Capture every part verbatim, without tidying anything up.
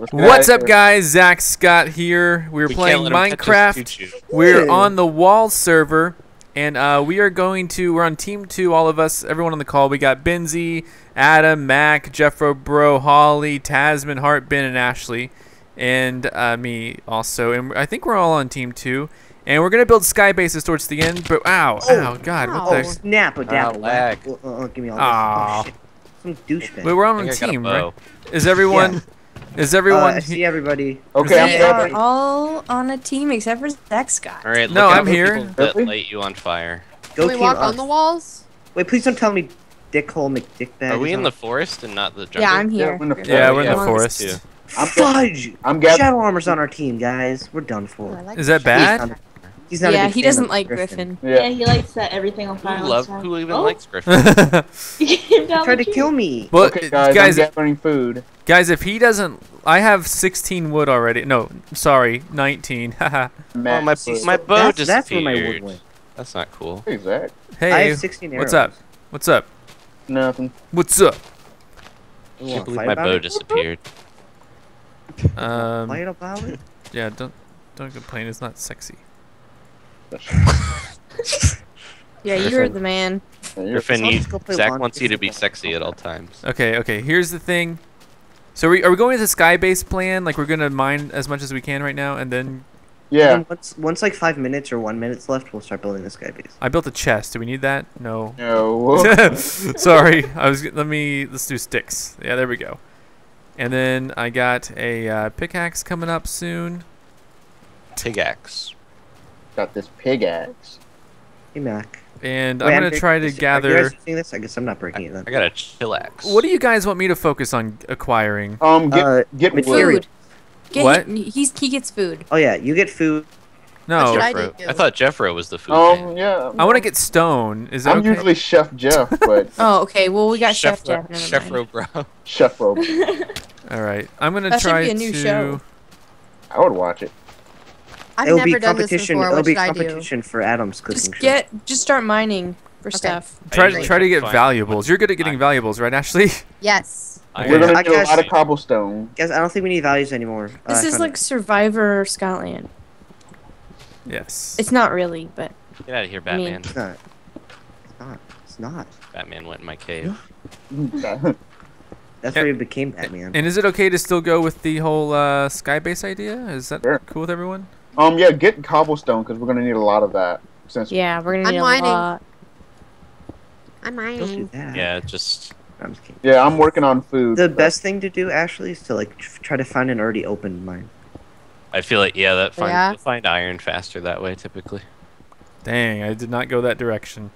What's up, guys? Zack Scott here. We're we playing Minecraft. We're on the wall server, and uh, we are going to. We're on team two. All of us, everyone on the call. We got Benzie, Adam, Mac, Jeffro, Bro, Holly, Tasman, Hart, Ben, and Ashley, and uh, me also. And I think we're all on team two. And we're gonna build sky bases towards the end. But ow, oh, ow, God, ow. What the? Oh, snap a dab. Oh, oh, give me all Aww. this. Oh, shit. Some douchebag. But we're on a team, right? Is everyone? Yeah. Is everyone? Uh, I see everybody. Okay, we are all on a team except for Zack Scott. All right, no, I'm here. That light you on fire. Go Can we walk us. on the walls? Wait, please don't tell me, Dickhole McDickbag. Are we in the forest and not the jungle? Yeah, I'm here. Yeah, we're in the forest. Yeah, we're yeah. in the forest too. I'm Fudge! I'm gathering. Shadow Armor's on our team, guys. We're done for. Oh, like Is that bad? He's not yeah, he doesn't like Griffin. Griffin. Yeah. yeah, he likes that everything on fire. Who, love, who even oh. likes Griffin? He tried to kill me. Well, okay, guys, guys, I'm gathering food. Guys, if he doesn't... I have sixteen wood already. No, sorry, nineteen. Haha. Oh, my, my bow that's, disappeared. That's where my wood went. That's not cool. Hey, Zach. Hey, I have sixteen arrows. What's up? What's up? Nothing. What's up? I can't believe my bow it? disappeared. Um, Light about it? Yeah, don't, don't complain. It's not sexy. Yeah, you're the man. Griffin, you, Zach wants you to be sexy at all times. Okay, okay. Here's the thing. So are we, are we going with a sky base plan? Like we're gonna mine as much as we can right now, and then yeah. And then once, once like five minutes or one minute's left, we'll start building the sky base. I built a chest. Do we need that? No. No. Sorry. I was. Let me. Let's do sticks. Yeah, there we go. And then I got a uh, pickaxe coming up soon. Pickaxe. Got this pig axe. Hey, Mac. And Wait, I'm going to try to this, gather... Are you guys seeing this? I guess I'm not breaking I, it then. I got a chillax. What do you guys want me to focus on acquiring? Um, Get, uh, get food. Food. Get, what? He's, he gets food. Oh, yeah. You get food. No. I, I thought Jeffro was the food Um, man. Yeah. I want to get stone. Is that I'm okay? usually Chef Jeff, but... Oh, okay. Well, we got Chef, Chef Jeff. Jeffro, bro. Jeffro. All right. I'm going to try to... That should be a new to... show. I would watch it. I've It'll never be done competition. This before, It'll be competition for Adam's cooking show. Just get, show. just start mining for okay. stuff. Try to try to get Fine. valuables. You're good at getting Fine. valuables, right, Ashley? Yes. I We're gonna I do guess, a lot of cobblestone. Guys, I don't think we need values anymore. This uh, is like Survivor Scotland. Yes. It's not really, but get out of here, Batman. I mean, it's not. It's not. It's not. Batman went in my cave. That's yeah. where he became Batman. And is it okay to still go with the whole uh, sky base idea? Is that sure. cool with everyone? Um, yeah, get cobblestone, because we're going to need a lot of that. Since yeah, we're going to need I'm a mining. lot. I'm mining. Don't do that. Yeah, just... I'm just kidding. Yeah, I'm working on food. The but... best thing to do, Ashley, is to, like, try to find an already open mine. I feel like, yeah, that find, yeah. find iron faster that way, typically. Dang, I did not go that direction.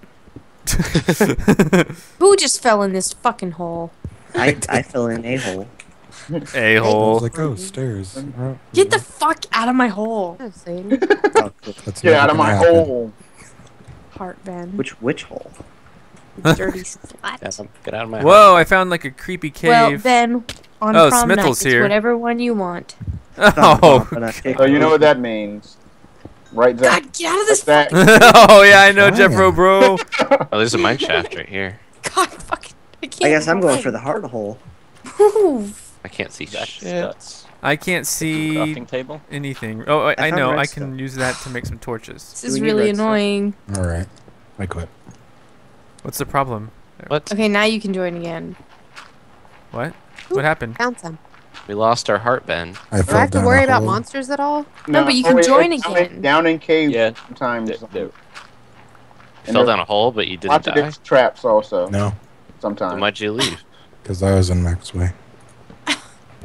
Who just fell in this fucking hole? I, I fell in a hole. A hole. Like, oh, stairs. Get the fuck out of my hole. Get out of my happen. hole. Heart bend. Which which hole? Dirty slut. Yeah, get out of my Whoa, hole. Whoa! I found like a creepy cave. Well, then on oh, prom Smithle's night, here. It's whatever one you want. Oh. Oh, you know what that means, right? Zach? God, get out of this. Oh yeah, I know, Jeffro, bro. Oh, there's a mine shaft right here. God, fucking. I, can't I guess I'm going for the heart hole. I can't see shit. I can't see table. anything. Oh, I, I, I know. I can stuff. use that to make some torches. This is really annoying. Stuff. All right, I quit. What's the problem? What? Okay, now you can join again. What? Ooh, what happened? Found some. We lost our heart, Ben. I Do I have to worry about hole. monsters at all? No, no but you can oh, wait, join down again. In, down in caves yeah. sometimes. It, it, you fell down a hole, but you didn't lots die. Lots of different traps also. No. Sometimes. Then why'd you leave? Because I was in Mac's way.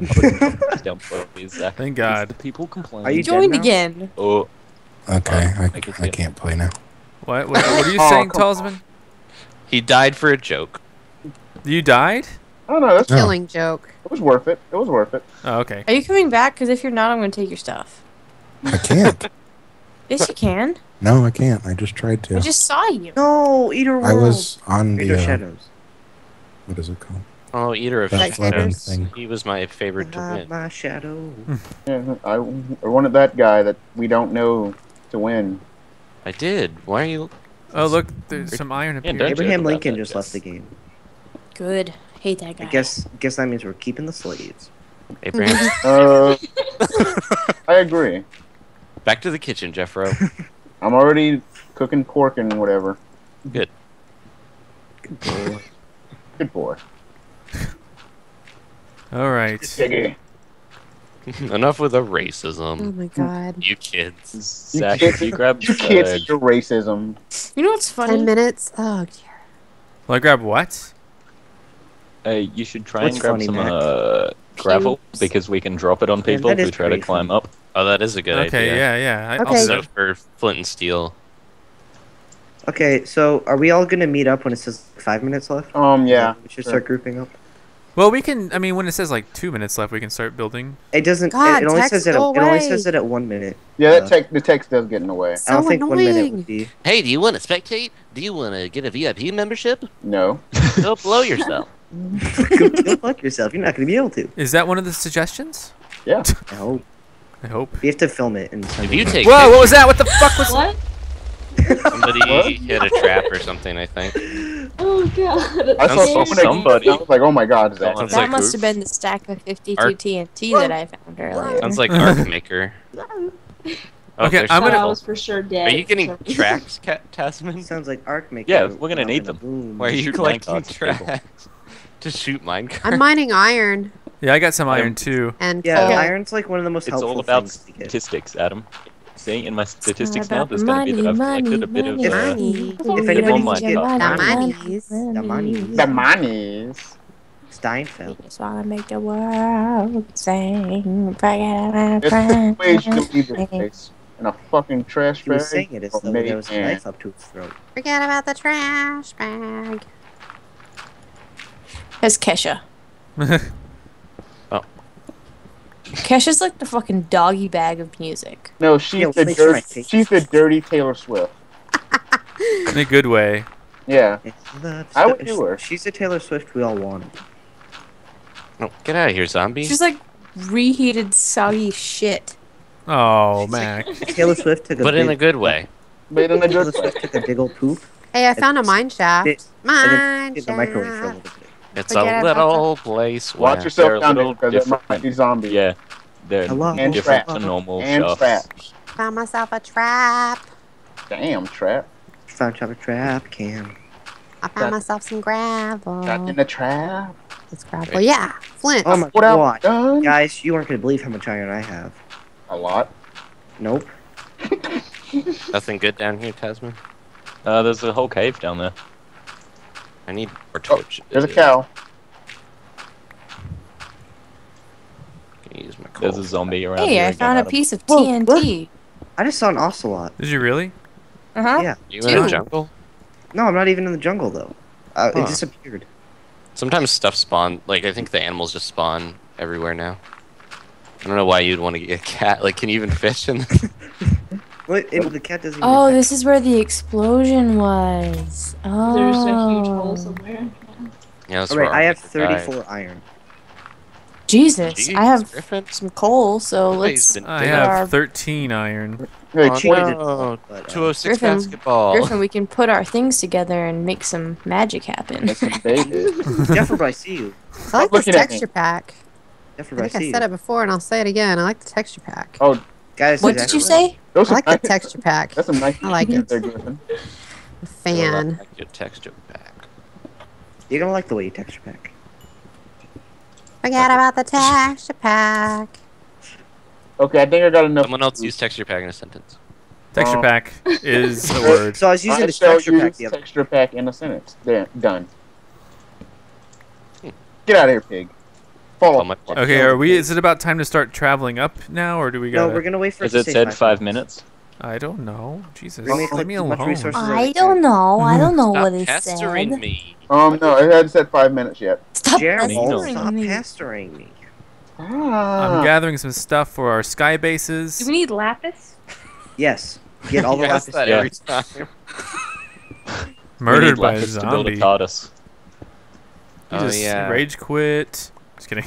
Thank God. People complain. Are you joined again? Oh. Okay, I, I can't play now. What? What, what are you saying, oh, Talsman? On. He died for a joke. You died? Oh no, that's a killing joke. It was worth it. It was worth it. Oh, okay. Are you coming back? Because if you're not, I'm going to take your stuff. I can't. Yes, you can. No, I can't. I just tried to. I just saw you. No, Eater World. I was on Eater the uh, Shadows. What is it called? Oh, Eater of Shadows. He was my favorite to win. My shadow. Yeah, I, I wanted that guy that we don't know to win. I did. Why are you... Oh, look. There's some iron up yeah, here. Abraham Lincoln just left the game. Good. Hate that guy. I guess, guess that means we're keeping the slaves. Abraham. uh, I agree. Back to the kitchen, Jeffro. I'm already cooking pork and whatever. Good. Good boy. Good boy. All right. Enough with the racism. Oh my god. You kids. You Zach, kids, you grab you kids your racism. You know what's funny? Ten minutes. Oh dear. Well, I grab what? Uh, you should try what's and grab some uh, gravel Cubes. because we can drop it on people yeah, who try crazy. to climb up. Oh, that is a good okay, idea. Yeah, yeah. I, okay. Also for flint and steel. Okay, so are we all gonna meet up when it says five minutes left? Um, yeah. We should sure. start grouping up. Well, we can. I mean, when it says like two minutes left, we can start building. It doesn't. God, it, it only says it. At, it only says it at one minute. Yeah, that uh, text. The text does get in the way. So I don't think annoying. one minute would be. Hey, do you want to spectate? Do you want to get a V I P membership? No. Go blow yourself. go, go fuck yourself. You're not going to be able to. Is that one of the suggestions? Yeah. I hope. I hope. We have to film it. And if you take. Whoa! What was that? What the fuck was that? Somebody what? hit a trap or something, I think. Oh god! I saw somebody. I was like, oh my god, that, that like, must oops. have been the stack of fifty-two Arc T N T that I found earlier. Sounds like Arc Maker. oh, okay, I'm gonna. I was for sure dead. Are you getting tracks, Tasman? Sounds like Arc Maker. Yeah, we're gonna need them. Why are you collecting tracks? To shoot minecart. I'm mining iron. Yeah, I got some iron too. And yeah, coal. iron's like one of the most it's helpful. It's all about statistics, Adam. See, in my statistics now, there's going to be that I've collected a bit of. Uh, if anybody can get the monies, the monies, the monies, Steinfeld. Just wanna make the world sing. Forget about ways to leave this place in a fucking trash bag. Sing it as though there was a knife up to his throat. Forget about the trash bag. That's Kesha. Kesha's like the fucking doggy bag of music. No, she's Yo, the dirty. She's the dirty Taylor Swift. In a good way. Yeah. The, I would do her. She's the Taylor Swift we all wanted. Oh, get out of here, zombie! She's like reheated soggy shit. Oh man. Taylor Swift took a. But big, in a good way. But in a good way. Taylor Swift took a big old poop. Hey, I found a mine shaft. Mine shaft. The microwave for a little bit. It's Forget a little place where Watch yourself down there because there might be zombies. Yeah, they're and different trap. to normal and stuff. Traps. Found myself a trap. Damn, trap. Found myself a trap, Cam. I found got, myself some gravel. Got in the trap. It's gravel. Yeah, Flint. Oh my what god. Done? Guys, you aren't going to believe how much iron I have. A lot? Nope. Nothing good down here, Tasman? Uh, there's a whole cave down there. I need more torch. Oh, there's a cow. Use my coal. There's a zombie around hey, here. Hey, I found a piece of T N T. Whoa, what? I just saw an ocelot. Did you really? Uh huh. Yeah. You Two. in the jungle? No, I'm not even in the jungle though. Uh, huh. It disappeared. Sometimes stuff spawn. Like I think the animals just spawn everywhere now. I don't know why you'd want to get a cat. Like, can you even fish in? What? It, the cat doesn't oh, this is where the explosion was. Oh. There's a huge hole somewhere. Yeah, all right, I have thirty-four died. iron. Jesus, Jeez, I have Griffin. some coal, so let's. I have our... thirteen iron. Hey, oh, no. but, uh, two oh six Griffin, basketball. Griffin, we can put our things together and make some magic happen. Jeffrey, I see you. I like this texture pack. Jeffrey, I think I, I said you. it before, and I'll say it again. I like the texture pack. Oh. Guys, what did you say? I like nice, the texture pack. That's a nice I like it. There, Griffin. I'm a fan. I like your texture pack. You're gonna like the way you texture pack. Forget okay. about the texture pack. Okay, I think I got enough. Someone else use texture pack in a sentence. Texture um, pack is a word. So I was using I the texture pack. The texture pack in a sentence. There, done. Hmm. Get out of here, pig. Oh, okay, are we? Is it about time to start traveling up now, or do we go? No, we're gonna wait for. Is it said five minutes? I don't know. Jesus, leave me alone. I don't know. I don't know what it said. Stop pestering me. Um, no, it hadn't said five minutes yet. Stop pestering me. Stop pestering me. Ah. I'm gathering some stuff for our sky bases. Do we need lapis? Yes. Get all the lapis. Every time. Murdered by a zombie. Oh yeah. Rage quit. Just kidding.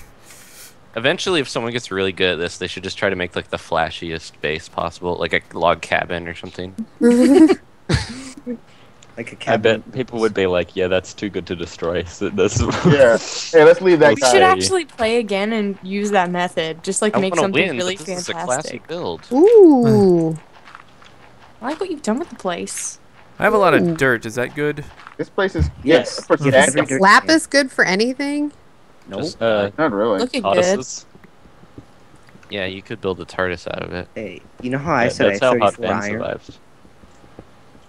Eventually, if someone gets really good at this, they should just try to make like the flashiest base possible, like a log cabin or something. Like a cabin. I bet people would be like, "Yeah, that's too good to destroy." So this yeah, hey, let's leave that. We guy. should actually play again and use that method. Just like I make something win, really but this fantastic. Is a classic build. Ooh, I like what you've done with the place. I have Ooh. a lot of dirt. Is that good? This place is yes. yes. Is the lapis good for anything? No, nope. uh, not really. Looking good. Yeah, you could build a TARDIS out of it. Hey, you know how I yeah, said that's I how Hot Ben survived.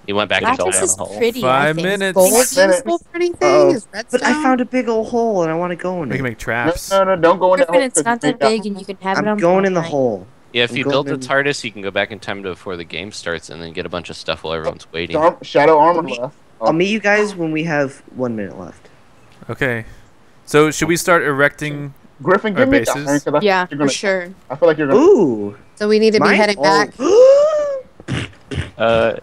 He went back into the hole. Pretty, Five minutes. Gold is useful for anything. Is redstone? But I found a big old hole and I want to go in it. We can make traps. No, no, no, don't go in the hole. It's not that big, and you can have it on. I'm going in the hole. Yeah, if you build the TARDIS, you can go back in time to before the game starts, and then get a bunch of stuff while everyone's waiting. Shadow armor left. I'll meet you guys when we have one minute left. Okay. So should we start erecting? Griffin, give me that. Yeah, for sure. I feel like you're gonna. Ooh. So we need to be heading back. Uh.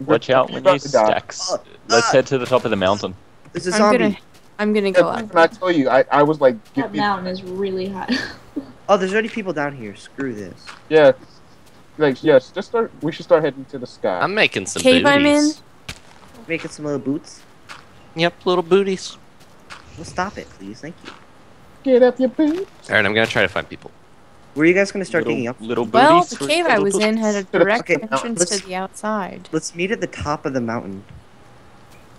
Watch out when you stacks. Uh, Let's uh, head to the top of the mountain. It's a zombie. I'm gonna, I'm gonna go up. I tell you, I, I was like... That mountain is really hot. Oh, there's already people down here. Screw this. Yeah. Like, yes, just start... We should start heading to the sky. I'm making some Cave booties. I'm in. Making some little boots? Yep, little booties. Well, stop it, please. Thank you. Get up your boots. Alright, I'm gonna try to find people. Were you guys going to start little, digging up? Little well, the cave I was in had a direct okay, entrance to the outside. Let's meet at the top of the mountain.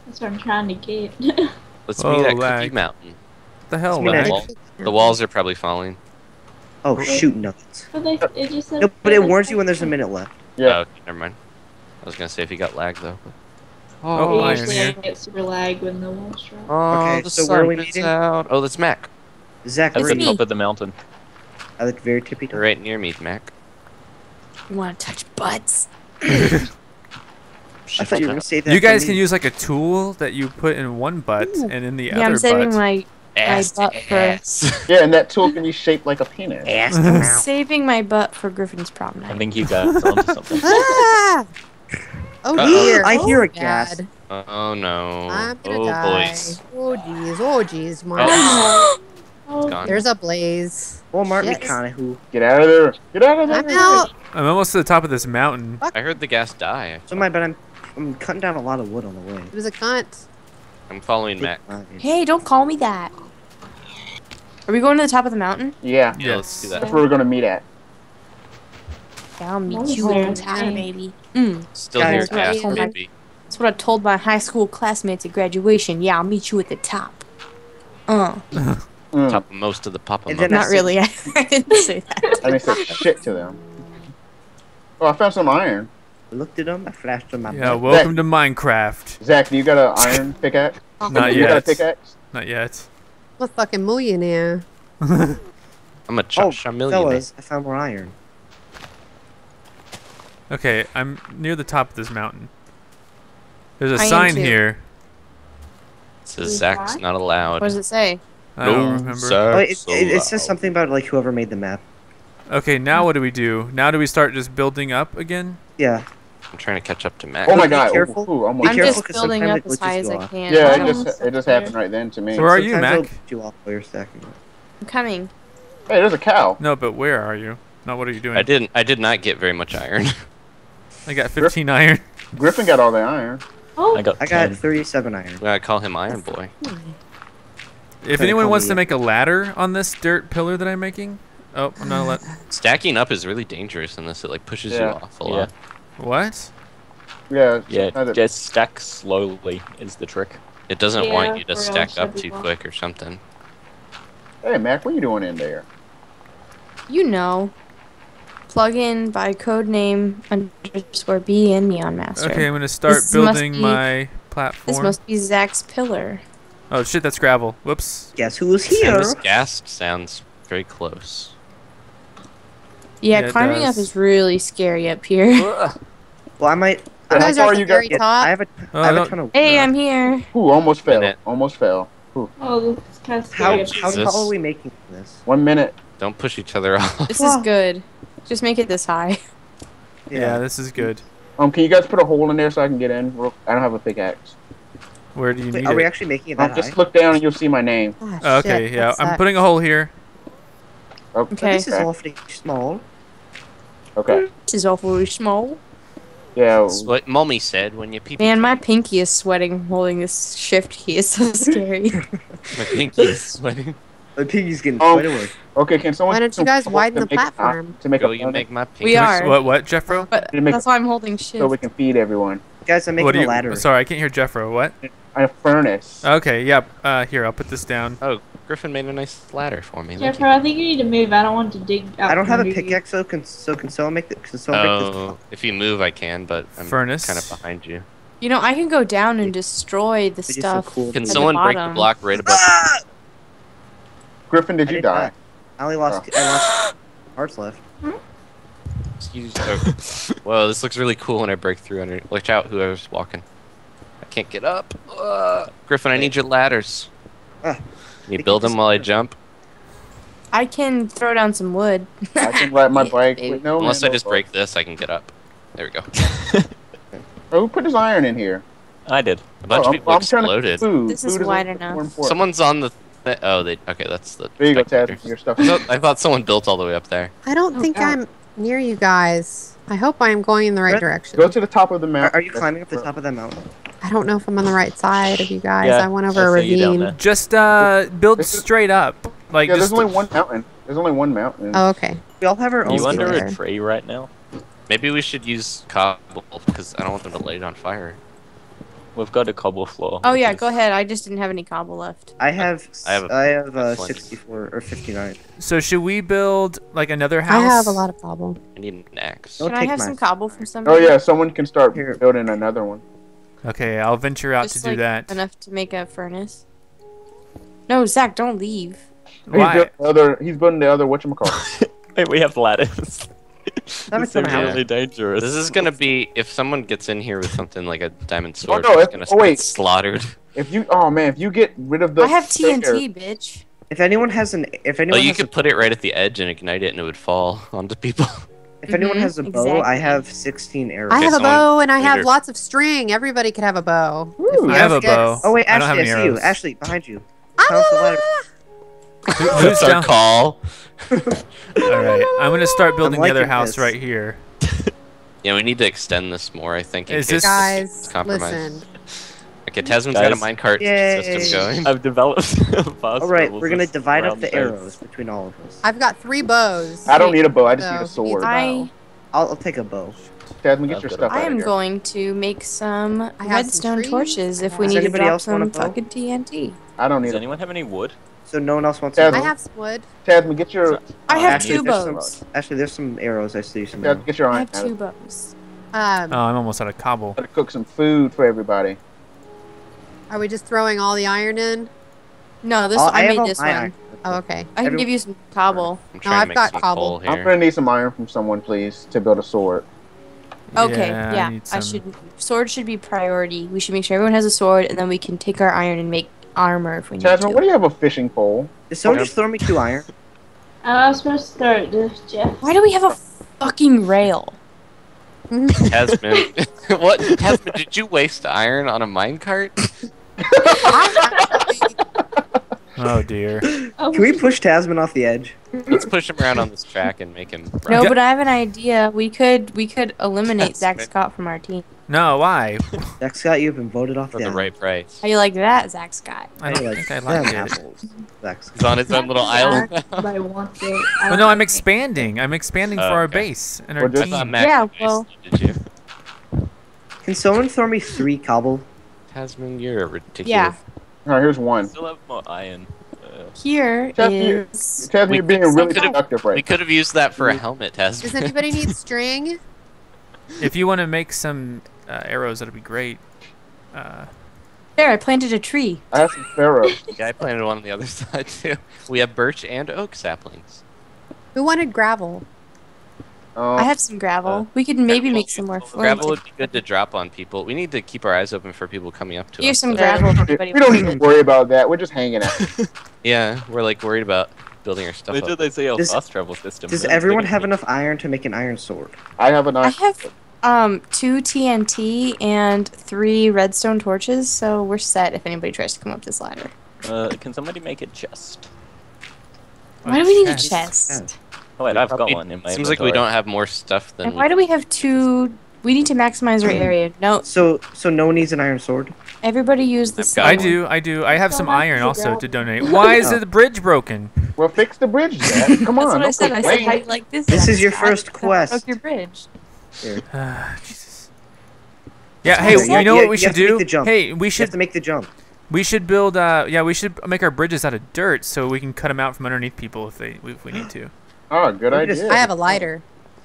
That's what I'm trying to get. Let's oh, meet at lag. Cookie Mountain. What the hell, the, wall, the walls are probably falling. Oh, okay. shoot, nuts. But, they, it just said no, but it warns you when there's a minute left. Yeah. Oh, never mind. I was going to say if you got lag, though. Oh, oh usually I get super lag when the walls drop. Oh, okay, the so sun where are we meeting? Out. Oh, that's Mac. Exactly. That's the top of the mountain. I look very tippy. You're right near me, Mac. You want to touch butts? I thought you were going to say that. You guys can use like a tool that you put in one butt Ooh. and in the yeah, other butt. Yeah, I'm saving butt. my, ass my butt ass. for. Yeah, and that tool can be shaped like a penis. Ass I'm saving my butt for Griffin's prom night. I think you got onto something. ah! Oh uh -oh. dear! I hear a gas. Uh, oh no! I'm gonna oh die. Boys. Oh jeez! Oh jeez! My. Oh. Oh, there's a blaze. Well, Martin yes. McConaughey. Get out of there. Get out of there. I'm out. I'm almost to the top of this mountain. Fuck. I heard the gas die. So am I, but I'm, I'm cutting down a lot of wood on the way. It was a cunt. I'm following Matt. Hey, don't call me that. Are we going to the top of the mountain? Yeah. Yeah, let's do that. That's where we're going to meet at. Yeah, I'll meet you in time, baby. Mm. Still here, gas, baby. That's what I told my high school classmates at graduation. Yeah, I'll meet you at the top. Uh. Mm. Top of most of the pop-up. Not really. I didn't say that. I didn't say shit to them. Oh, I found some iron. I looked at them. I flashed them. Yeah, back. welcome Zach. to Minecraft. Zach, do you got an iron pickaxe? Not you yet. Got a pickaxe? Not yet. I'm a fucking millionaire. I'm a Josh. Oh, millionaire. Fellas, I found more iron. Okay, I'm near the top of this mountain. There's a I sign here. It says Zach's not allowed. What does it say? I don't remember. Oh, it, it, it says something about like whoever made the map. Okay, now what do we do? Now do we start just building up again? Yeah. I'm trying to catch up to Max. Oh my god! Be careful. Ooh, ooh, I'm, I'm careful just building up as high as I can. Yeah, it just it just happened right then to me. So where are you, Mac? I'm coming. Hey, there's a cow. No, but where are you? No, what are you doing? I didn't. I did not get very much iron. I got fifteen iron. Griffin got all the iron. Oh. I got. I got thirty-seven iron. I call him Iron Boy. If anyone wants to make a ladder on this dirt pillar that I'm making, oh, I'm not allowed. Stacking up is really dangerous unless it like pushes yeah. you off a yeah. lot. What? Yeah. Yeah. Just stack slowly is the trick. It doesn't yeah, want you to stack up too quick or something. Hey, Mac, what are you doing in there? You know, plug in by codename underscore B and Neon Master. Okay, I'm gonna start this building be, my platform. This must be Zach's pillar. Oh shit, that's gravel. Whoops. Guess who was here? This gasp sounds very close. Yeah, yeah climbing up is really scary up here. Well, I might... I guys are at the very top. I have a, oh, I have a ton of... Hey, no. I'm here. Ooh, almost fell. Almost fell. Ooh. Oh, this is kind of scary. How, how tall are we making this? One minute. Don't push each other off. This is good. Just make it this high. Yeah, yeah, this is good. Um, can you guys put a hole in there so I can get in? I don't have a pickaxe. Where do you Wait, need are it? Are we actually making it that I'll high? Just look down and you'll see my name. Oh, oh, okay, shit, yeah. I'm that? putting a hole here. Okay. This is awfully small. Okay. This is awfully small. Yeah. That's what mommy said when your people. Man, my pinky is sweating holding this shift key. It's so scary. My pinky is sweating. My pinky's getting oh. sweaty. Okay, can someone? Why don't you guys widen the platform? To make, Girl, you make my pinky. We are. What? What, Jeffro? But that's why I'm holding shift. So we can feed everyone. Guys, I'm making what a you, ladder. Sorry, I can't hear Jeffro. What? A furnace. Okay. Yep. Yeah, uh, here, I'll put this down. Oh. Griffin made a nice ladder for me. Jeffro, I think you need to move. I don't want to dig out. I don't have a pickaxe, so can so can someone make the can someone oh, make this pop? If you move, I can, but I'm Furnace. kind of behind you. You know, I can go down and destroy the stuff. So cool. Can someone the break the block right above? Ah! Griffin, did I you die? die? I only lost. Oh. I lost hearts left. Hmm? Excuse me. Whoa, this looks really cool when I break through under. Watch out, whoever's walking. I can't get up. Uh, Griffin, I need your ladders. Ah. You build them while I jump. I can throw down some wood. I can ride my bike. With no Unless I just ball. break this, I can get up. There we go. Oh, who put his iron in here? I did. A bunch oh, of people I'm, I'm exploded. Food. This food is wide is enough. Someone's on the. Th oh, they. Okay, that's the. There you go, Tad. Your stuff. I thought someone built all the way up there. I don't oh, think God. I'm near you guys. I hope I'm going in the right go direction. Go to the top of the mountain. Are you climbing up the top of the mountain? I don't know if I'm on the right side of you guys. Yeah, I went over a ravine. Just uh, build is, straight up. Like yeah, there's only one mountain. There's only one mountain. Oh, okay. We all have our own. Are you under a tree right now? Maybe we should use cobble because I don't want them to light it on fire. We've got a cobble floor. Oh yeah, go ahead. I just didn't have any cobble left. I have. I have. A, I have uh, sixty-four or fifty-nine. So should we build like another house? I have a lot of cobble. I need an axe. Can I have some cobble from somebody? Oh yeah, someone can start Here. building another one. Okay, I'll venture out Just to do like that. Enough to make a furnace. No, Zach, don't leave. Why? He's, built other, he's building the other whatchamacallit. Wait, we have ladders. That's really dangerous. This is gonna be if someone gets in here with something like a diamond sword. Oh, no, it's gonna oh, wait. slaughtered. If you, oh man, if you get rid of the. I have T N T, bitch. If anyone has an, if anyone. Oh, you has could a, put it right at the edge and ignite it, and it would fall onto people. If anyone has a bow, exactly. I have sixteen arrows. I have a bow and I have lots of string. Everybody could have a bow. Ooh, I have a bow. Oh wait, Ashley, I, I see arrows. you. Ashley, behind you. Ah, who's our call? All right, I'm gonna start building the other house this. right here. Yeah, we need to extend this more. I think. Is this guys? Listen. Okay, Tasman's got a minecart system going. I've developed. All right, we're gonna divide up the arrows between all of us. I've got three bows. I don't need a bow. I just need a sword. I, I'll, I'll take a bow. Tasman, get your stuff. I am going to make some redstone torches if we need to drop some fucking T N T. I don't need. Does anyone have any wood? So no one else wants. I have some wood. Tasman, get your. I have two bows. Actually, there's some arrows. I see some. Get your iron. I have two bows. Um. Oh, I'm almost out of cobble. Gotta cook some food for everybody. Are we just throwing all the iron in? No, this oh, I, I made this one. Iron. Oh, okay. I can Every give you some cobble. I'm no, I've got cobble. Here. I'm gonna need some iron from someone, please, to build a sword. Okay, yeah. yeah. I, need some... I should. Sword should be priority. We should make sure everyone has a sword, and then we can take our iron and make armor if we need Chaz, to. What do you have a fishing pole? Did someone just throw me two iron? I was supposed to throw this, Jeff. Why do we have a fucking rail? Tasman, what? Tasman, did you waste iron on a minecart? Oh dear. Can we push Tasman off the edge? Let's push him around on this track and make him. Run. No, but I have an idea. We could we could eliminate Zack Scott from our team. No, why? Zack Scott, you've been voted off for the, the right price. How you like that, Zack Scott? I don't think I like apples. Zack Scott. He's on his own little island. But I want it. I well, no, I'm expanding. I'm expanding oh, for our okay. base and our team. Yeah, well. Did you? Can someone throw me three cobble? Tasman, you're ridiculous. Yeah. All right, here's one. Still have more iron. Uh, Here Tasman, is. Tasman, you're being really productive right now. We could have used that for a helmet, Tasman. Does anybody need string? If you want to make some uh, arrows, that'd be great. Uh... There, I planted a tree. I have some arrows. Yeah, I planted one on the other side too. We have birch and oak saplings. Who wanted gravel? Uh, I have some gravel. Uh, we could maybe make some more flint. Gravel would be good to drop on people. We need to keep our eyes open for people coming up to Here's us. Here's some gravel. Everybody we don't even worry about that. We're just hanging out. Yeah, we're like worried about building our stuff Wait, up. Did they say a fast travel system? Does everyone have enough iron to make an iron sword? I have an iron sword. I have um, two T N T and three redstone torches, so we're set if anybody tries to come up this ladder. Uh, can somebody make a chest? Why do we need a chest? Oh, wait, I've got one in my inventory. Seems like we don't have more stuff than. And why do we have two? We need to maximize our area. No. So so no one needs an iron sword. Everybody use the sword. I do. I do. I have some iron also to donate. Why is the bridge broken? Well, fix the bridge, Dad. Come on. That's what I said. I said, how do you like this? This is your first quest. Broke your bridge. Jesus. Yeah. Hey, you know what we should do? Hey, we should have to make the jump. We should build. Uh, yeah, we should make our bridges out of dirt so we can cut them out from underneath people if they if we need to. Oh, good idea. I have a lighter.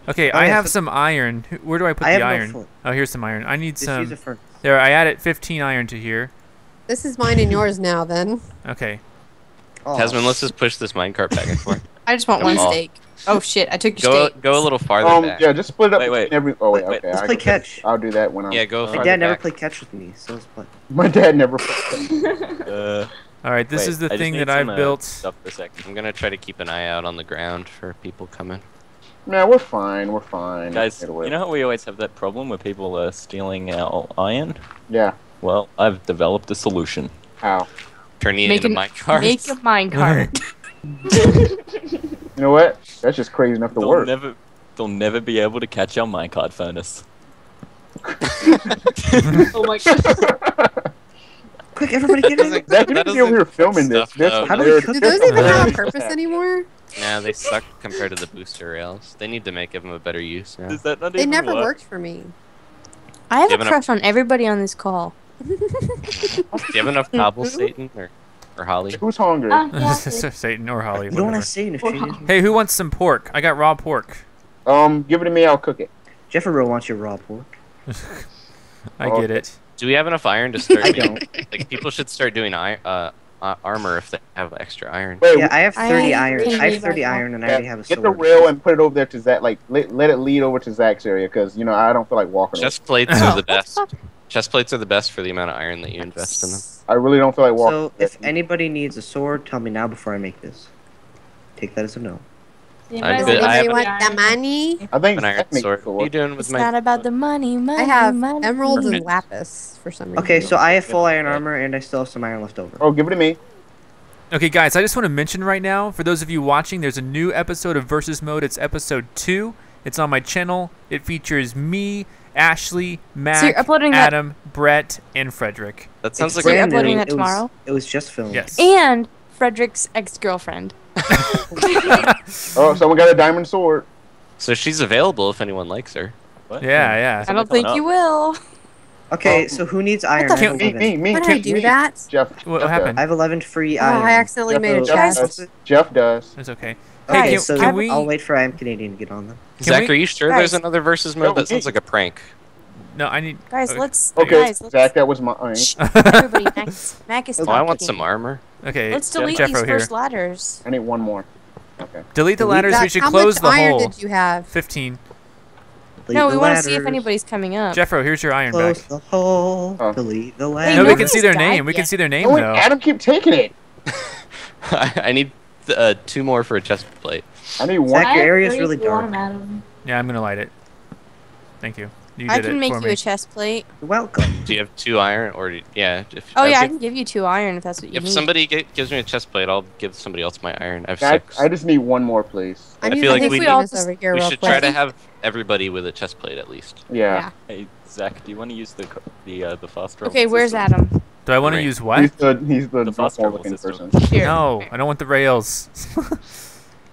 Okay, I have some iron. Where do I put the iron? Oh, here's some iron. I need some. There, I added fifteen iron to here. This is mine and yours now, then. Okay. Tasman, let's just push this minecart back and forth. I just want one stake. Oh shit! I took your stake. Go a little farther um, back. Yeah, just split it up. Wait, wait. Every, oh wait, wait, okay. Let's I play catch. I'll do that when I'm. Yeah, go. Uh, my dad never played catch with me, so let's play. My dad never. uh, All right, this wait, is the I thing that I've built. Up for a second. I'm gonna try to keep an eye out on the ground for people coming. Nah, we're fine. We're fine. Guys, you know how we always have that problem where people are stealing our iron? Yeah. Well, I've developed a solution. How? Turning it into minecart. Make a minecart. You know what? That's just crazy enough to they'll work. Never, they'll never be able to catch our minecart furnace. Oh my god. Quick, everybody get in. Zach, we need to be over here filming stuff, this. How do, we do those even have a purpose anymore? Nah, they suck compared to the booster rails. They need to make them a better use. Yeah. Does that not they even never work? worked for me. I have a crush on everybody on this call. Do you have enough cobble, Satan? Or? Or Holly. Who's hungry? Uh, yeah. Satan or Holly. You don't want Satan if you Hey, who wants some pork? I got raw pork. Um, give it to me. I'll cook it. Jeffero wants your raw pork. I oh, get okay. it. Do we have enough iron to start? I don't. Like, people should start doing uh, uh, armor if they have extra iron. Wait, yeah, I have thirty I iron. I have thirty iron, and yeah, I already have a sword. Get the rail and put it over there to Zach. Like, let, let it lead over to Zach's area because you know I don't feel like walking. Chest plates are the best. Chest plates are the best for the amount of iron that you invest in them. I really don't feel like walking. So, if anybody needs a sword, tell me now before I make this. Take that as a no. I, bit, I want iron. the money. I think an iron sword. What are you doing with it's my... It's not about the money, money, I have money. emeralds and lapis for some reason. Okay, so I have full iron armor and I still have some iron left over. Oh, give it to me. Okay, guys, I just want to mention right now, for those of you watching, there's a new episode of Versus Mode. It's episode two. It's on my channel. It features me, Ashley, Matt, so Adam, that... Brett, and Frederick. That sounds it's like you're uploading that tomorrow. It was, it was just filmed. Yes. And Frederick's ex-girlfriend. Oh, someone got a diamond sword. So she's available if anyone likes her. What? Yeah, yeah. I don't think up. you will. Okay, so who needs iron? Can't me, me, me. Why did I do me. that? Jeff. What, what happened? I have eleven free iron. Oh, I accidentally Jeff made a chest. Does. Jeff does. It's okay. Hey, okay, can, so can we... I'll wait for I Am Canadian to get on them. Zach, are you sure guys. there's another Versus Mode? That sounds like a prank. No, I need... Guys, okay. let's... Okay, guys, Zach, let's... that was my iron. Everybody, Mac, Mac is oh, I want some armor. Okay, let's delete Jeff these Jeffro first here. ladders. I need one more. Okay. Delete the delete ladders. That. We should How close the hole. How much iron hole. did you have? fifteen. Delete no, we want to see if anybody's coming up. Jeffro, here's your iron close back. Close the hole. Oh. Delete the ladders. No, we can see their name. We can see their name, though. Adam, keep taking it. I need... Uh, two more for a chest plate. I need one. Zach, your area's really dark. Adam. Yeah, I'm gonna light it. Thank you. You did I can it make for you me. a chest plate. You're welcome. Do you have two iron or do, yeah? If, oh I yeah, I can give you two iron if that's what you if need. If somebody get, gives me a chest plate, I'll give somebody else my iron. I have Zach, six. I just need one more, please. I, I feel like we, we, all over here we should play. try to have everybody with a chest plate at least. Yeah. yeah. Hey Zach, do you want to use the the uh, the fast Okay, where's system? Adam? Do I want right. to use what? He's the, he's the, the fast travel person. Here. No, I don't want the rails.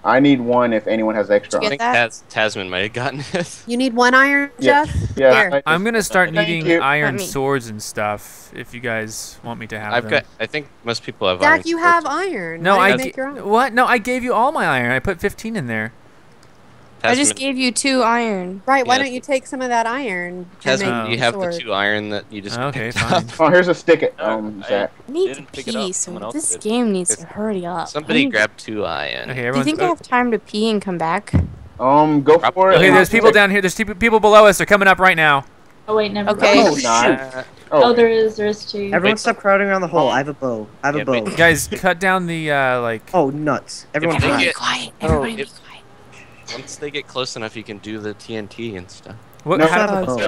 I need one if anyone has extra. I think Tas Tasman might have gotten it. You need one iron, Jeff? Yeah. yeah I, I'm going to start I needing iron swords and stuff if you guys want me to have I've them. Got, I think most people have Zach, iron. Zach, you have iron. No, I, I make your own? What? No, I gave you all my iron. I put fifteen in there. Tasman. I just gave you two iron. Right, why yeah. don't you take some of that iron? Tasman, oh. you have the two iron that you just Okay, fine. Up. Oh, here's a stick at um, Zach. I need to pee, so this did. game needs to hurry up. Somebody grab to... two iron. Okay, Do you think I have time to pee and come back? Um, go Probably. for it. Okay, there's people down here. There's people below us. They're coming up right now. Oh, wait, never mind. Okay. Oh, shoot. Oh, there is. There is two. Everyone wait, stop crowding around the hole. I have a bow. I have yeah, a bow. Wait. Guys, cut down the, uh, like... Oh, nuts. Everyone be quiet. Everybody be quiet. Once they get close enough, you can do the T N T and stuff. What no, oh.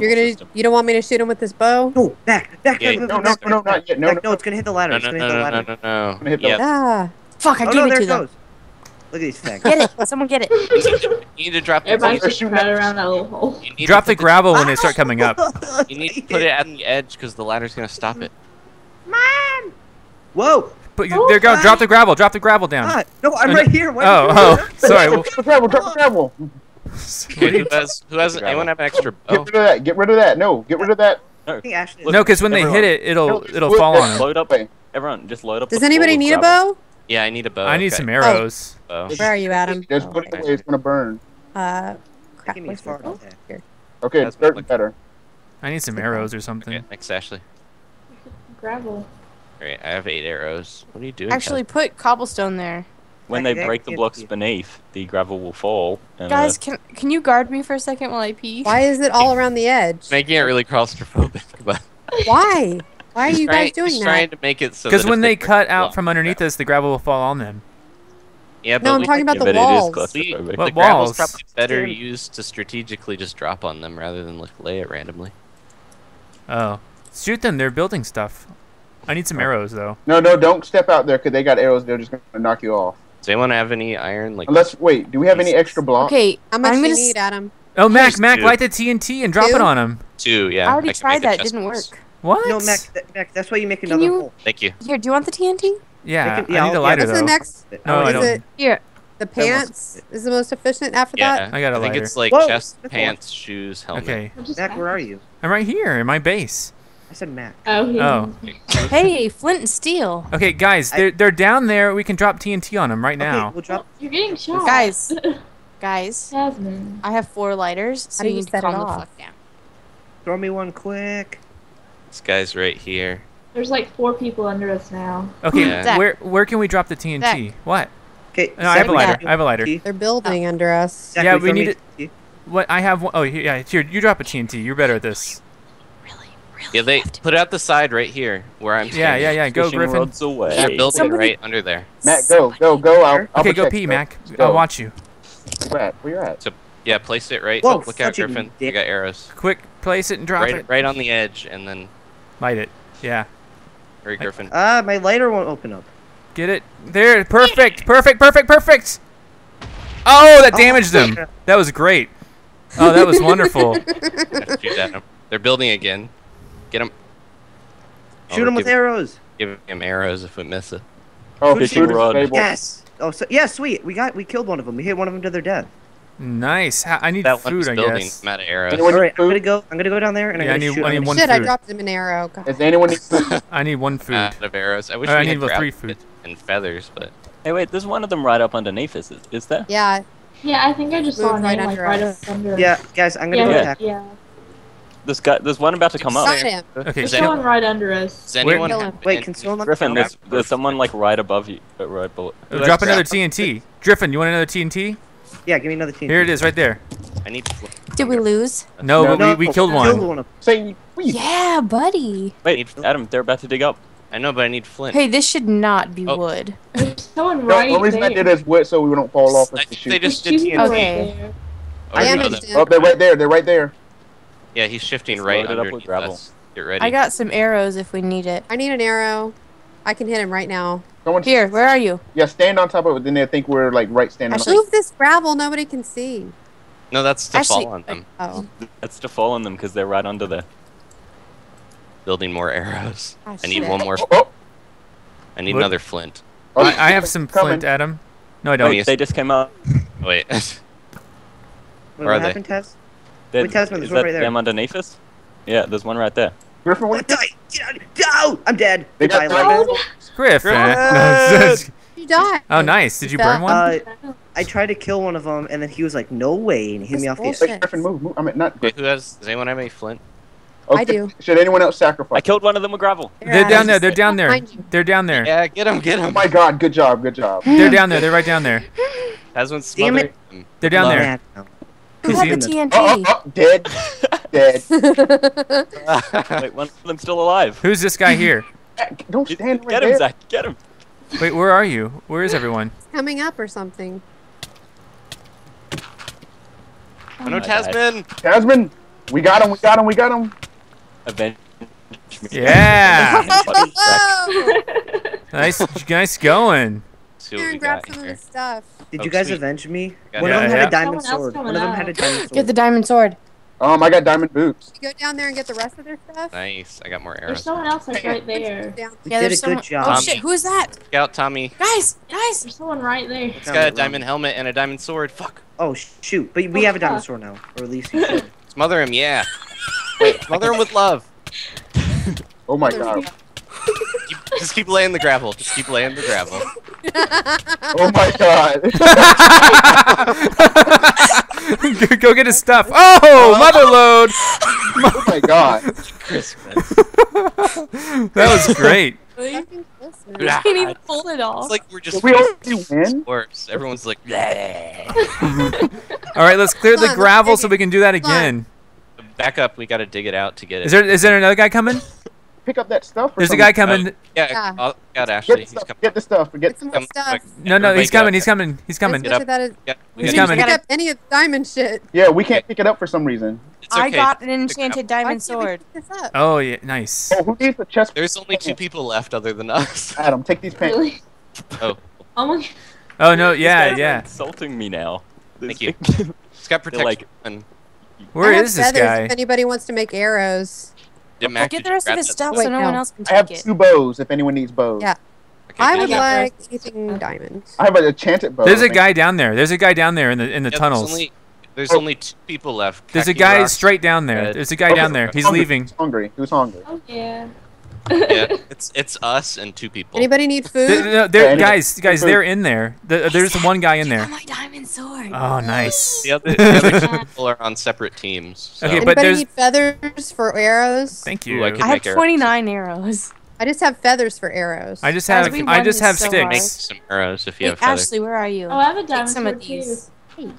You're gonna, you don't want me to shoot him with this bow? No, back, back, yeah, back, no, back, no, no, back, no, no, no, no, no, it's gonna hit the ladder. No, no, it's gonna hit the ladder. No, no, no, no, no. no. Yep. Ah, fuck, I oh, gave no, it to them. Goes. Look at these things. Get it. Someone get it. You need to drop the Everybody's just right around that little hole. Drop the gravel when they start coming up. You need to put it at the edge because the ladder's going to stop it. Man! Whoa! But oh, there you go. God. Drop the gravel. Drop the gravel down. God. No, I'm right here. Why oh, oh. Sorry. Drop the gravel. Drop the gravel. Who has, who has, anyone have an extra? Oh. Get rid of that. Get rid of that. No, get rid of that. No, because no, when everyone. they hit it, it'll it'll load, fall on them. Load up, everyone, just load up. Does anybody need gravel. a bow? Yeah, I need a bow. I need okay. some arrows. Oh. Where are you, Adam? Just put it away. It's gonna burn. Uh, crap. Give me a okay, here. Okay, it's better. I need some arrows or something. Okay, next, Ashley. Gravel. Alright, I have eight arrows. What are you doing? Actually, Kat? put cobblestone there. When they break the blocks beneath, the gravel will fall. And, Guys, uh, can can you guard me for a second while I pee? Why is it all around the edge? Making it really claustrophobic, but why? Why are you trying, guys doing that? Trying to make it so. Because when they, they cut out from underneath us, the gravel will fall on them. Yeah, but no, I'm talking about the walls. What walls? The gravel's probably better used to strategically just drop on them rather than lay it randomly. Oh, shoot them! They're building stuff. I need some arrows though. No, no, don't step out there because they got arrows. They're just gonna knock you off. Does anyone have any iron? Like, let's wait. Do we have any extra blocks? Okay, how much do you need, Adam? Oh, Mac, Mac, light the T N T and drop it on him. Two, yeah. I already tried that. Didn't work. What? No, Mac, Mac. That's why you make another hole. Thank you. Here, do you want the T N T? Yeah, I need a lighter though. What's the next? No, I don't. Here, the pants is the most efficient. After that, I got a lighter. I think it's like chest, pants, shoes, helmet. Okay, Mac, where are you? I'm right here in my base. I said Mac. Oh, yeah. Oh. Hey, flint and steel. Okay, guys, they're, they're down there. We can drop T N T on them right now. Okay, we'll drop. You're getting shot. Guys, guys, Jasmine. I have four lighters, so you need to calm the fuck down. Throw me one quick. This guy's right here. There's like four people under us now. Okay, yeah. where where can we drop the T N T? Zach. What? Okay, no, I have a lighter. I have a lighter. They're building oh. under us. Zach, yeah, we need it. What? I have one. Oh, yeah, here, you drop a T N T. You're better at this. Really yeah, they put it out the side right here where I'm. Yeah, yeah, yeah. Go, Griffin. Away. They're building Somebody. right under there. Mac, go, go, go. I'll, I'll okay, go pee, Mac. Go. I'll watch you. Where you at? Where you at? So, yeah, place it right. Whoa, oh, look out, Griffin. You got arrows. Quick, place it and drop right, it. Right on the edge, and then light it. Yeah. Hurry, Griffin. Ah, uh, my lighter won't open up. Get it there. Perfect, perfect, perfect, perfect. Oh, that damaged oh, them. Yeah. That was great. Oh, that was wonderful. They're building again. Get him. Shoot oh, him with give, arrows. Give him arrows if we miss it. Oh, fishing rod. Yes. Oh, so, yeah, sweet. We got, we killed one of them. We hit one of them to their death. Nice. I need that food, I building. guess. I'm out of arrows. All right, food? I'm gonna go. I'm gonna go down there and yeah, I'm gonna I need, shoot. I need one Shit, food. I dropped him an arrow. God. Does anyone need food? I need one food. Out of arrows. I wish I we need had three food and feathers, but. Hey, wait. There's one of them right up underneath us. Is, is there? Yeah. Yeah, I think I just saw him right, like, right up under. Yeah, guys, I'm gonna go attack. Yeah. This guy, there's one about to come up. Him. Okay, there's someone right under us. Does anyone have, Wait, can someone Griffin, there's, there's someone like right above you, but right below. Drop, drop another T N T. Griffin, you want another T N T? Yeah, give me another T N T. Here it is, right there. I need. To Did we lose? No, no, no we, we killed one. Killed one yeah, buddy. Wait, Adam, they're about to dig up. I know, but I need flint. Hey, this should not be oh. wood. There's someone right no, the reason there. I did is wood, so we don't fall off. I, shoot. They just did T N T. Okay. Oh, they're right there. They're right there. Yeah, he's shifting right underneath us. Get ready. I got some arrows if we need it. I need an arrow. I can hit him right now. Someone Here, where are you? Yeah, stand on top of it. Then they think we're like right standing Ashley, on top. Move this gravel. Nobody can see. No, that's to Ashley, fall on them. Oh. That's to fall on them because they're right under there. Building more arrows. Oh, I need one more. Oh. I need what? another flint. Oh, I, I have some coming. flint, Adam. No, I don't. Wait, they just came up. Wait. Where what are happened, they? Tess? There, Wait, Tasman, there's one right there. Them underneath us? Yeah, there's one right there. Griffin, what? No! I'm dead. They died like that. Griffin! You died. Oh, nice. Did you burn one? Uh, I tried to kill one of them, and then he was like, no way, and he hit me off the edge. Wait, Griffin, move. move. I mean, not Griffin. Who has, does anyone have any flint? Okay. I do. Should anyone else sacrifice? I killed one of them with gravel. They're, They're down there. They're down there. They're down there. Yeah, get them, get them. Oh, my God. Good job, good job. They're down there. They're right down there. Tasman's smothering. They're down there. Who had the T N T? Oh, oh, oh, dead. Dead. Wait, one of them's still alive. Who's this guy here? Don't stand right Get him, there. Zach. Get him. Wait, where are you? Where is everyone? It's coming up or something. Oh, oh no, Tasman. God. Tasman, we got him. We got him. We got him. Avenge me. Yeah. Nice, nice going. see what we got some here. Of stuff. Did oh, you guys sweet. Avenge me? One yeah, of them had yeah. a diamond sword. One of them had a diamond sword. Get the diamond sword. Um, I got diamond boots. You go down there and get the rest of their stuff? Nice. I got more arrows. There's someone else that's right there. Yeah, yeah there's someone. Good job. Oh, shit. Who is that? Scout Tommy. Guys, guys. There's someone right there. It's got a diamond helmet and a diamond sword. Fuck. Oh, shoot. But we oh, have a diamond sword now. Or at least you should. Smother him, yeah. Wait, smother him with love. Oh, my God. Keep, just keep laying the gravel. Just keep laying the gravel. Oh my God! Go get his stuff. Oh, motherload! Oh my God! Christmas. That was great. You can't even hold it all. It's like we're just we win? Corpse. Everyone's like. All right, let's clear the gravel so we can do that again. Back up. We got to dig it out to get it. Is there is there another guy coming? Pick up that stuff. There's something. A guy coming. Uh, yeah, yeah. Got Ashley. Get the stuff. He's coming. Get the stuff. Get get some more stuff. No, no, he's coming. He's coming. He's coming. He's coming. He's coming. Pick up any of the diamond shit. Yeah, we can't pick it up for some reason. It's okay. I got an enchanted diamond sword. Oh yeah, nice. Oh, who needs the chest? There's only two people left other than us. Adam, take these pants. Really? Oh. Oh my. Oh no, yeah, yeah. Insulting me now. Thank you. It's got protection. Where is this guy? If anybody wants to make arrows. I'll get the rest of his stuff so no one else can take it. I have two bows if anyone needs bows. Yeah. Okay, I would like anything diamonds. I have an enchanted bow. There's a guy down there. There's a guy down there in the in the yeah, tunnels. There's, only, there's oh. only two people left. There's a guy straight down there. There's a guy down there. He's leaving. Who's hungry? Who's hungry? Oh yeah. Yeah. It's it's us and two people. Anybody need food? There, no, there, yeah, guys, guys, food. They're in there. The, there's one guy in there. Oh, my diamond sword. Oh, nice. The other, the other people are on separate teams. So. Okay, but anybody need feathers for arrows? Thank you. Ooh, I, I have twenty-nine arrows. arrows. I just have feathers for arrows. I just have I, I just have so sticks. Hard. Make some arrows if you Wait, have feathers. Ashley, where are you? Oh, I have a diamond some sword of these. Hey.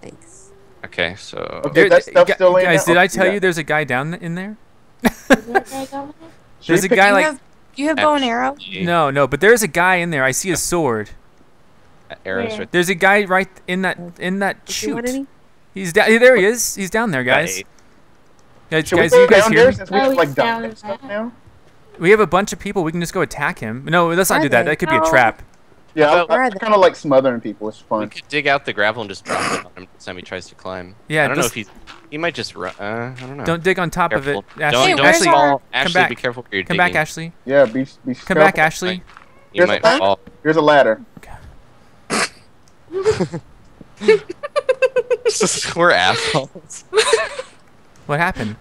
Thanks. Okay, so okay, there, guys, still guys did I tell yeah. you there's a guy down in there? Is there a guy down there? Should there's a guy you like. Have, do you have bow and arrow? No, no, but there's a guy in there. I see a sword. That arrow's right. There's a guy right in that in that chute. He's down. There he is. He's down there, guys. Guys, guys do you guys hear me? We, oh, like, down down we have a bunch of people. We can just go attack him. No, let's not do that. That could be a trap. Yeah, I, I, I kind of like smothering people. It's fun. We could dig out the gravel and just drop it on him next time he tries to climb. Yeah, I don't know if he's. He might just run. Uh, I don't know. Don't dig on top careful. Of it. Ashley, don't, don't Ashley, our... come Ashley, back. Be careful. You're come digging. Back, Ashley. Yeah, be, be come careful. Back, Ashley. You might a fall. Here's a ladder. We're assholes. What happened?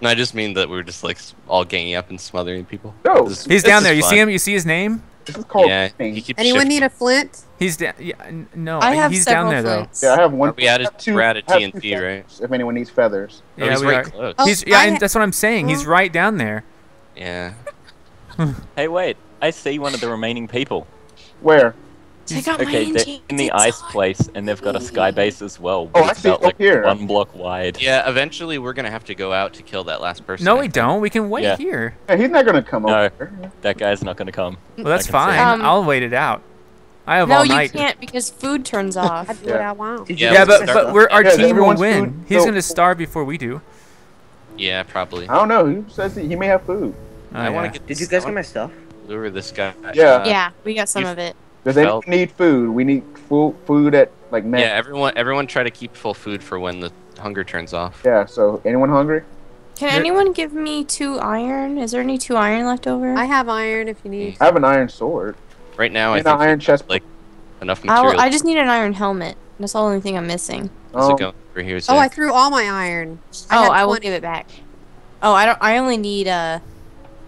No, I just mean that we were just like all ganging up and smothering people. No, this, he's this down there. Fun. You see him? You see his name? This is called yeah, anyone shifting. Need a flint? He's down. Yeah, no, I have he's down there flints. Though. Yeah, I have one. We added two, we're at a T N T, right? If anyone needs feathers, yeah, oh, he's right are. Close. Oh, he's, yeah, and that's what I'm saying. He's right down there. Yeah. Hey, wait! I see one of the remaining people. Where? He's, okay, they're in the ice place, and they've got a sky base as well. Oh, I see it like here. One block wide. Yeah, eventually we're gonna have to go out to kill that last person. No, we don't. We can wait yeah. here. Yeah, he's not gonna come no, over. That guy's not gonna come. Well, that's fine. Um, I'll wait it out. I have no, all night. No, you can't because food turns off. That's yeah. what I want. Yeah, yeah but, but we're, our yeah, team will win. Food? He's no. gonna starve before we do. Yeah, probably. I don't know. Who says he may have food? Oh, I yeah. want to get. Did you guys get my stuff? Lure this guy. Yeah. Yeah, we got some of it. Does anyone need food? We need full food at like next. Yeah, everyone, everyone, try to keep full food for when the hunger turns off. Yeah. So, anyone hungry? Can anyone give me two iron? Is there any two iron left over? I have iron if you need. I have an iron sword. Right now, I think an iron chest. Like enough material. I'll, I just need an iron helmet. That's the only thing I'm missing. Um, going over here, oh, I threw all my iron. I oh, I will give it back. Oh, I don't. I only need a. Uh,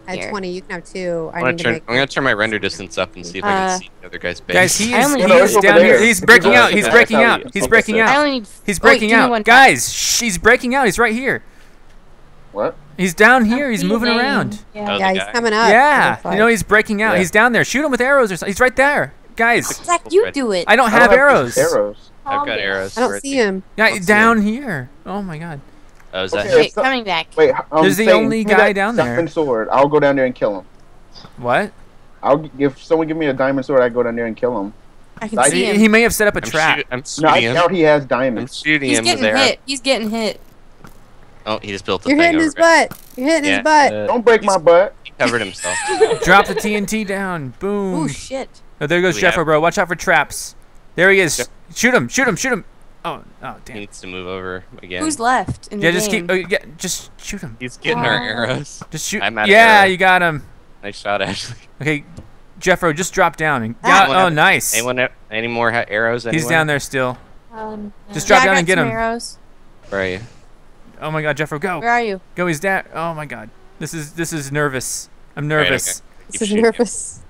I had twenty, you can have two. I I'm going to turn my render distance up and see if uh, I can see the other guy's base. Guys, he is, he is down here. He's breaking out. He's breaking out. He's breaking out. He's breaking out. Guys, she's breaking out. He's right here. What? He's down here. He's moving around. Yeah, yeah he's coming up. Yeah. You know, he's breaking out. Yeah. He's down there. Shoot him with arrows or something. He's right there. Guys. Zach, you do it. I don't have arrows. Arrows. I've got arrows. I don't see him. Yeah, down here. Oh, my God. Oh, is that okay, wait, coming back. Wait, um, there's the Satan, only guy down there. Diamond sword. I'll go down there and kill him. What? I'll if someone give me a diamond sword, I go down there and kill him. I can I see him. He may have set up a I'm trap. Shoot, I'm no, I him. Doubt he has diamonds. I'm shooting He's him getting there. Hit. He's getting hit. Oh, he just built a You're thing hitting over his right. butt. You're hitting yeah. his butt. Uh, Don't break He's, my butt. He covered himself. Drop the T N T down. Boom. Oh shit. Oh, there goes Jeffro, bro. Watch out for traps. There he is. Jeff shoot him! Shoot him! Shoot him! Oh, oh, damn. He needs to move over again. Who's left? In yeah, the just game? keep. Oh, yeah, just shoot him. He's getting wow. our arrows. Just shoot. I'm out yeah, of you got him. Nice shot, Ashley. Okay, Jeffro, just drop down and. Ah. Oh, have, nice. Anyone have any more arrows? Anyone? He's down there still. Um, just drop yeah, down and get him. Arrows. Where are you? Oh my God, Jeffro, go! Where are you? Go, he's down. Oh my God, this is this is nervous. I'm nervous. Right, okay. This is nervous. Him.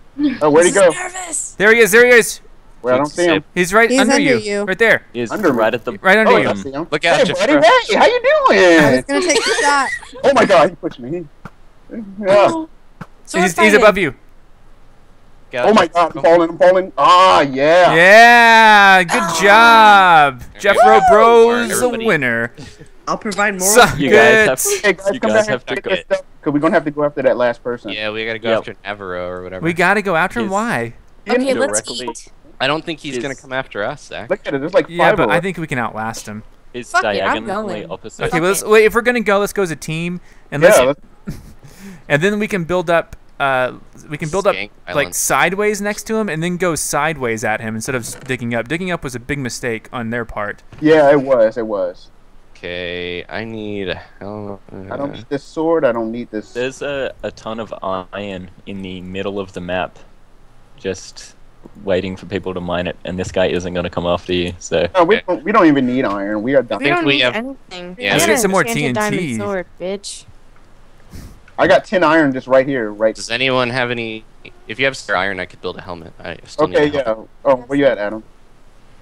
Oh, where'd he go? Nervous. There he is. There he is. Where I don't see him. He's right he's under, under you. you. Right there. He's under right at the. Right under oh, you. I see him. Look out, hey, buddy, hey, how you doing? I was gonna take the shot. Oh my God, he pushed me. Yeah. Oh. So he's he's above you. Gotcha. Oh my God, I'm falling, I'm falling. Ah, yeah. Yeah, good oh. job. Jeffro Bro's the winner. I'll provide more. So you good. guys have to, hey, guys, you guys have to go. Because we're going to have to go after that last person. Yeah, we got to go yep. after an Evero or whatever. We got to go after him? Why? Okay, let's eat. I don't think he's going to come after us, Zach. Look at it, there's like five Yeah, but I think we can outlast him. It's diagonally opposite. Okay, well, let's, wait, if we're going to go, let's go as a team. And, yeah, let's, let's... and then we can build up. Uh, we can build Skank up Island. like sideways next to him, and then go sideways at him instead of digging up. Digging up was a big mistake on their part. Yeah, it was. It was. Okay, I need. I don't, uh, I don't need this sword. I don't need this. There's a a ton of iron in the middle of the map, just waiting for people to mine it, and this guy isn't going to come after you. So no, we don't, we don't even need iron. We are done. I think we, we have anything. Yeah. Let's get some more T N T. Diamond sword, bitch. I got ten iron just right here, right. Does anyone have any? If you have spare iron, I could build a helmet. I still okay, need a helmet. yeah. Oh, where you at, Adam?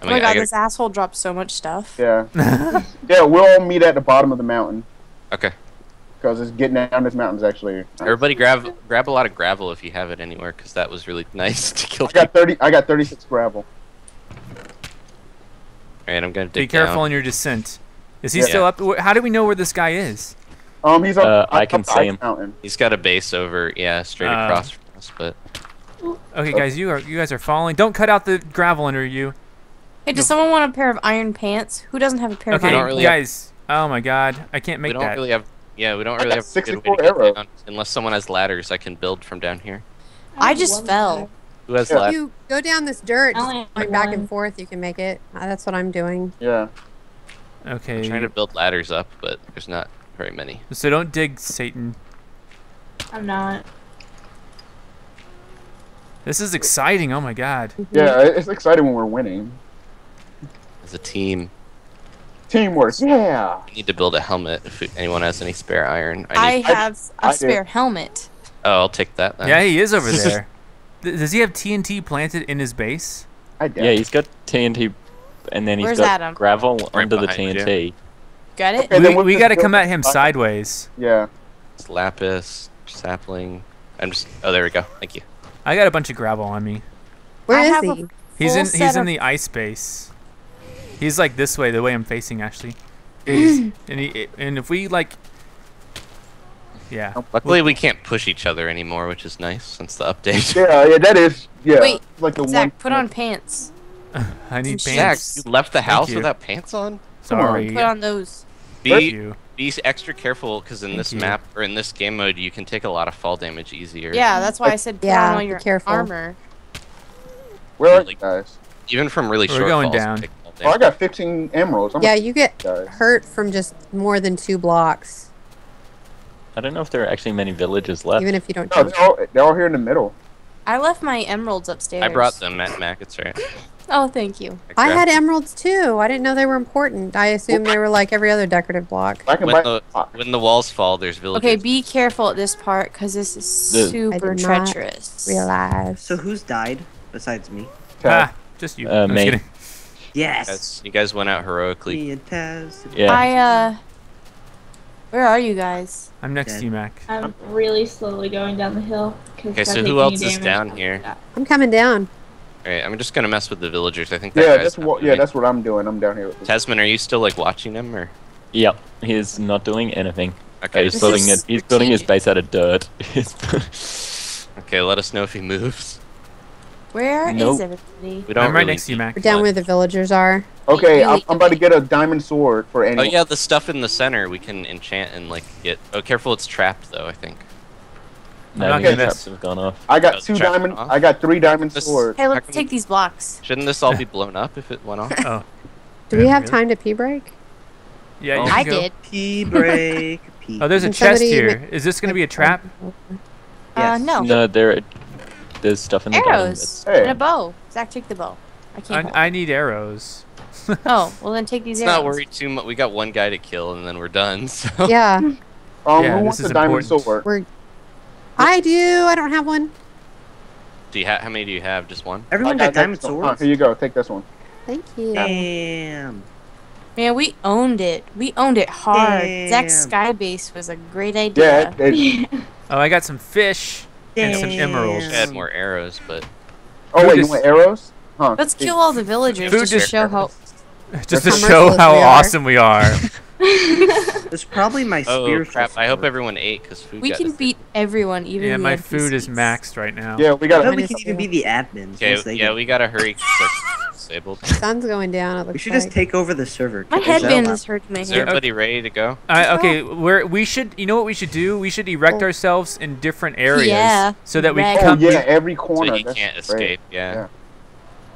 Oh my I God, gotta... this asshole dropped so much stuff. Yeah. Yeah, we'll all meet at the bottom of the mountain. Okay. Because it's getting down this mountain is actually. Everybody, grab grab a lot of gravel if you have it anywhere, because that was really nice to kill. I got thirty. I got thirty-six gravel. All right, I'm gonna dig Be careful down. in your descent. Is he yeah. still up? How do we know where this guy is? Um, he's up, uh, up, I can up see him. Mountain. He's got a base over, yeah, straight uh, across from us. But okay, guys, you are you guys are falling. Don't cut out the gravel under you. Hey, does no. someone want a pair of iron pants? Who doesn't have a pair okay, of iron really pants? Guys, have... oh my God, I can't make we don't that. Really have, yeah, we don't really have a good way to get down, unless someone has ladders. I can build from down here. I, I just fell. That. Who has yeah. ladders? You go down this dirt, going like back and forth. You can make it. That's what I'm doing. Yeah. Okay. I'm trying to build ladders up, but there's not. Very many. So don't dig, Satan. I'm not. This is exciting. Oh my God. Yeah, it's exciting when we're winning. As a team. Teamwork. Yeah. We need to build a helmet. If anyone has any spare iron, I, need I have I, a spare helmet. Oh, I'll take that then. Yeah, he is over there. Does he have T N T planted in his base? I do. Yeah, he's got T N T, and then he's Where's got Adam? gravel right under the T N T. You. Got it? Okay, we we, we got to come at him sideways. Yeah. It's lapis, sapling. I'm just. Oh, there we go. Thank you. I got a bunch of gravel on me. Where I is he? He's in. He's in the ice base. He's like this way, the way I'm facing actually. and he, and if we like. Yeah. Luckily, we can't push each other anymore, which is nice since the update. Yeah, yeah, that is. Yeah. Wait, like the Zach, one put on pants. I need Some pants. Zach, you left the house without pants on. Sorry. Put on those. Be, be extra careful, because in Thank this you. map, or in this game mode, you can take a lot of fall damage easier. Yeah, that's why I said put yeah, on all your careful. armor. Where are you guys? Even from really We're short going falls, down. Oh, I got fifteen emeralds. I'm yeah, you get guys. hurt from just more than two blocks. I don't know if there are actually many villages left. Even if you don't no, they're all, they're all here in the middle. I left my emeralds upstairs. I brought them, Matt Mac, it's right. Oh, thank you. I had emeralds too. I didn't know they were important. I assumed they were like every other decorative block. When the, when the walls fall, there's villages. Okay, be careful at this part, because this is Dude. super I did treacherous. Not realize. So who's died besides me? Ah, just you. Uh, me. Kidding. Yes. That's, you guys went out heroically. Me and Taz. Yeah. I uh. Where are you guys? I'm next Dead. to you, Mac. I'm really slowly going down the hill. Okay, so who else is down here? I'm coming down. Alright, I'm just gonna mess with the villagers. I think that yeah, guy's that's what yeah, that's what I'm doing. I'm down here with Tasman. Are you still like watching him or? Yep, he's not doing anything. Okay, he's building it. He's building his base out of dirt. Okay, let us know if he moves. Where nope. is everybody? We don't I'm right really next to you, Mac. We're down where the villagers are. Okay, I'm, I'm about to get a diamond sword for anyone. Oh yeah, the stuff in the center we can enchant and like get. Oh, careful, it's trapped though. I think. No, I'm not getting this. Have gone off. I got Let's two diamond. I got three diamond this, swords. Hey, let's take these blocks. Shouldn't this all be blown up if it went off? Oh. Do we have time to pee break? Yeah, oh. you I go. did. Pee break. Pee. Oh, there's a chest here. Is this gonna be a trap? Uh, no. No, there. There's stuff in the arrows hey. and a bow. Zach, take the bow. I can't. I, I need arrows. Oh, well then take these Let's arrows. Not worry too much. We got one guy to kill and then we're done. So. Yeah. um, yeah. Who wants the diamond sword? We're I do. I don't have one. Do you have? How many do you have? Just one. Everyone got diamond swords. Here you go. Take this one. Thank you. Damn. Man, we owned it. We owned it hard. Zack's sky base was a great idea. Yeah. It, it, oh, I got some fish Damn. and some emeralds. I had more arrows, but. Oh wait, you want arrows? Huh. Let's kill all the villagers just to show how. Just to show how awesome we are. It's probably my spear. Oh crap! I hope everyone ate because food. We can beat everyone, even. Yeah, my food is maxed right now. Yeah, we got. I we can even be the admins. Okay, yeah, we gotta hurry. Disabled. Sun's going down. We should just take over the server. My headband is hurting my head. Is everybody ready to go? Okay, we're we should. You know what we should do? We should erect ourselves in different areas. Yeah. So that we come. Yeah, every corner. So you can't escape. Yeah.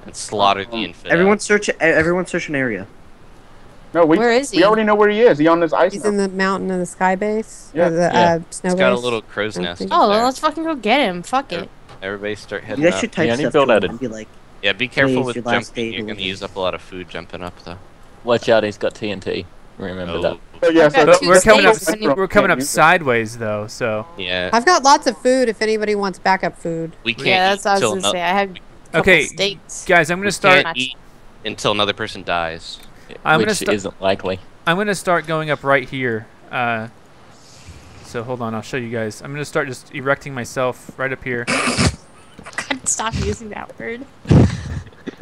And slaughter the infidel. Everyone search. Everyone search an area. No, we, where is he? We already know where he is. He on this ice. He's now. in the mountain of the sky base. Yeah. The, yeah. Uh, snow He's got base. a little crow's nest. Oh, well, let's fucking go get him. Fuck yeah. it. Everybody start heading you guys up. Should type yeah, stuff out and be like, yeah, be careful with jumping. You're going to use up a lot of food jumping up, though. Watch out. He's got T N T. Remember oh. that. So, yeah, so but we're, coming up, we're coming up sideways, though, so. Yeah. I've got lots of food if anybody wants backup food. We can't Yeah, that's what I was going to say. I have a couple steaks. Guys, I'm going to start. Eat until another person dies. I'm Which gonna isn't likely. I'm going to start going up right here. Uh, so hold on, I'll show you guys. I'm going to start just erecting myself right up here. God, stop using that word.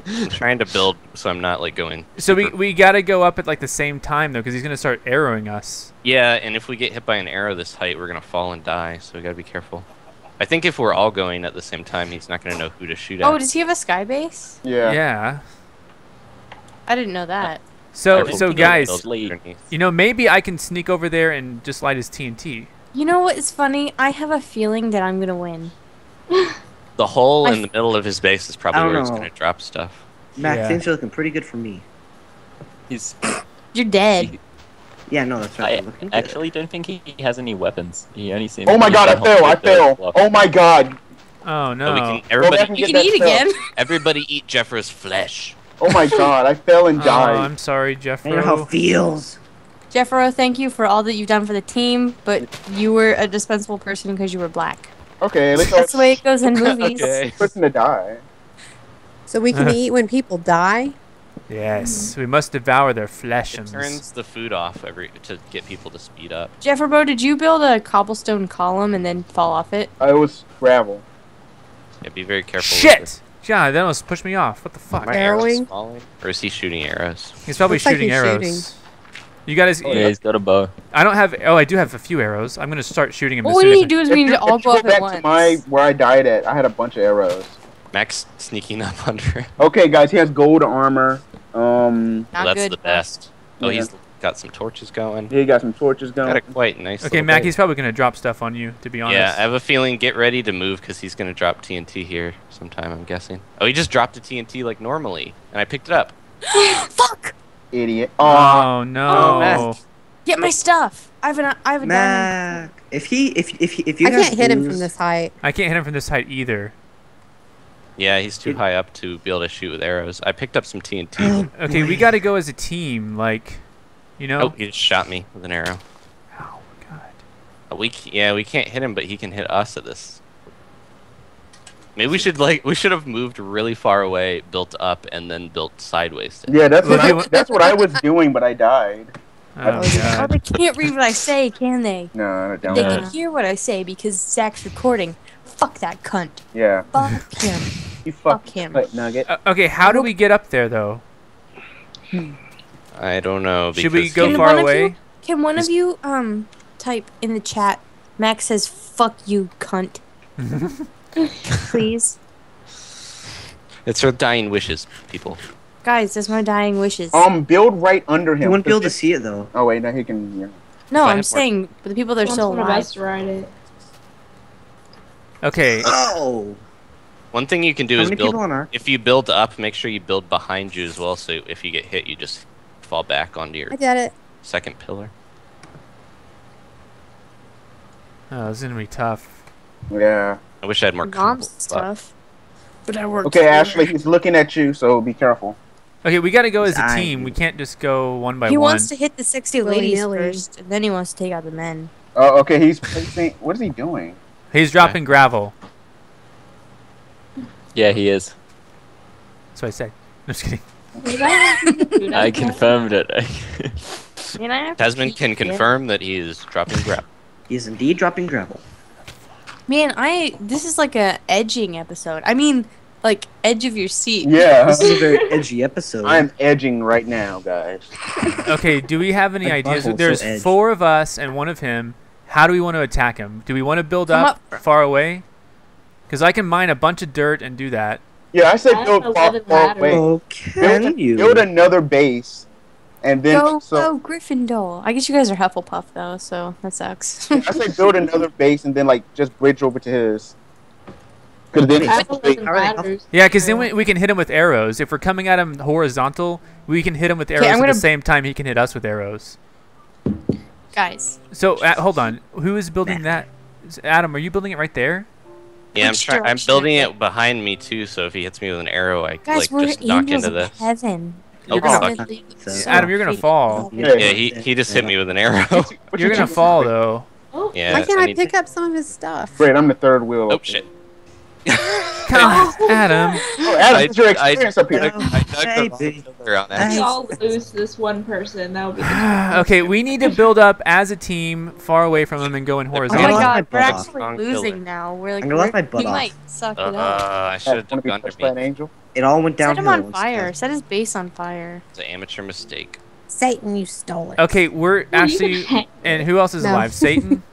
I'm trying to build so I'm not like going. So we, we got to go up at like the same time though because he's going to start arrowing us. Yeah, and if we get hit by an arrow this height, we're going to fall and die. So we got to be careful. I think if we're all going at the same time, he's not going to know who to shoot at. Oh, does he have a sky base? Yeah. Yeah. I didn't know that. Uh, So, so guys, you know, maybe I can sneak over there and just light his T N T. You know what is funny? I have a feeling that I'm going to win. The hole I in the middle of his base is probably where know. he's going to drop stuff. Max, yeah. things are looking pretty good for me. He's... You're dead. He... Yeah, no, that's right. I actually good. don't think he has any weapons. He only seems... Oh my god, I fail, I fail. Oh my god. Oh no. So we can, everybody, well, can you can eat spell. again. Everybody eat Jeffro's flesh. Oh my god, I fell and died. Oh, I'm sorry, Jeffro. I know how it feels. Jeffro, thank you for all that you've done for the team, but you were a dispensable person because you were black. Okay. That's all... the way it goes in movies. Okay. Person to die. So we can uh. eat when people die? Yes, we must devour their flesh. It turns the food off every to get people to speed up. Jeffro, did you build a cobblestone column and then fall off it? I was gravel. Yeah, be very careful. Shit! With it. Yeah, that almost pushed me off. What the fuck? Arrowing? Or is he shooting arrows? He's probably Looks shooting like he's arrows. Shooting. You guys. Oh, yeah, he's got a bow. I don't have. Oh, I do have a few arrows. I'm gonna start shooting him. Well, what we need to do is we need to all go up at once. Back to my where I died at. I had a bunch of arrows. Max sneaking up under. Okay, guys, he has gold armor. Um, well, that's good. the best. Oh, yeah. He's got some torches going. Yeah, he got some torches going. Got a quite nice. Okay, Mac, bit. he's probably gonna drop stuff on you. To be honest. Yeah, I have a feeling. Get ready to move because he's gonna drop T N T here. Sometime, I'm guessing. Oh, he just dropped a T N T like normally, and I picked it up. Fuck! Idiot! Oh, oh no! Oh, get my stuff. I have an. I have a diamond. If he, if if he, if you. I can't hit him from this height. I can't hit him from this height either. Yeah, he's too high up to be able to shoot with arrows. I picked up some T N T. Okay, we got to go as a team, like, you know. Oh, he just shot me with an arrow. Oh god. We yeah, we can't hit him, but he can hit us at this. Maybe we should like we should have moved really far away, built up, and then built sideways. Yeah, that's what I, that's what I was doing, but I died. Oh, oh, they can't read what I say, can they? No, I don't. They can hear what I say because Zach's recording. Fuck that cunt. Yeah. Fuck him. You fuck, fuck him. Nugget. Uh, okay, how do we get up there though? I don't know. Should we go far away? You, can one of you um type in the chat? Max says, "Fuck you, cunt." Please. It's her dying wishes, people. Guys, that's my dying wishes. Um, build right under him. You wouldn't be able to see it though. Oh wait, now he can. Yeah. No, I'm saying for the people that are still alive. Right. Okay. Oh. One thing you can do How is build. Our... If you build up, make sure you build behind you as well. So if you get hit, you just fall back onto your. I got it. Second pillar. Oh, this is gonna be tough. Yeah. I wish I had more combo stuff. But I work. Okay, Ashley, he's looking at you, so be careful. Okay, we gotta go as a team. We can't just go one by one. He wants to hit the sixty ladies first, and then he wants to take out the men. Oh, okay, he's placing... What is he doing? He's dropping gravel. Yeah, he is. That's what I said. I'm just kidding. I confirmed it. Tasman can confirm that he is dropping gravel. He is indeed dropping gravel. Man, I... This is like a edging episode. I mean... Like, edge of your seat. Yeah. This is a very edgy episode. I'm edging right now, guys. Okay, do we have any like ideas? There's so four of us and one of him. How do we want to attack him? Do we want to build up, up far away? Because I can mine a bunch of dirt and do that. Yeah, I said I build far, far away. Oh, can build, you? Build another base. And then... Go, so, oh, Gryffindor. I guess you guys are Hufflepuff, though, so that sucks. I said build another base and then, like, just bridge over to his... Cause then matters, yeah, because then we, we can hit him with arrows. If we're coming at him horizontal, we can hit him with arrows at the same time he can hit us with arrows. Guys. So, uh, hold on. Who is building nah. that? Adam, are you building it right there? Yeah, I'm trying. I'm building it behind me, too, so if he hits me with an arrow, I guys, like, just knock into this. Heaven. You're oh, gonna so Adam, you're going to fall. Yeah, he, he just hit me with an arrow. You're going to fall, though. Oh, yeah, why can't I, I pick to... up some of his stuff? Great, I'm the third wheel. Oh, shit. God, Adam. Oh, Adam, it's your experience I, up here. I, I, I we all lose this one person. That would be okay, we need to build up as a team, far away from them, and go in horizontal. Oh my God, we're actually off. Losing now. We're like, we're, we might suck uh, it up. Uh, I should have done that, Angel. It all went downhill. Set him on fire. Instead. Set his base on fire. It's an amateur mistake. Satan, you stole it. Okay, we're actually, and who else is no. alive? Satan.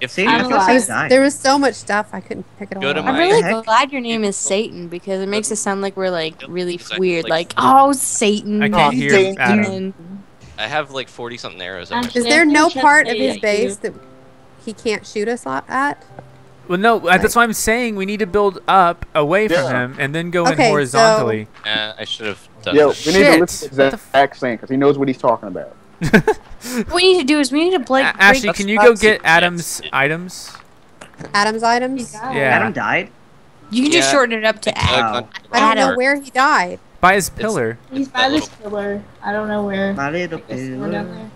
If Satan, was, there was so much stuff I couldn't pick it all up. I'm really glad your name is Satan because it makes it sound like we're like really weird, like oh Satan. I can't hear Adam. I have like forty something arrows. Is there no part of his base that he can't shoot us at? Well, no. Like, that's why I'm saying we need to build up away from yeah. him and then go okay, in horizontally. So uh, I should have done. Yeah, we need to listen to Zack Scott because he knows what he's talking about. What we need to do is we need to Blake. Ashley, can you go get Adam's items? Adam's items? Yeah. Adam died. You can yeah. just shorten it up to Adam. Oh. I don't know where he died. By his pillar. It's, he's by this pillar. I don't know where. By the pillar. Down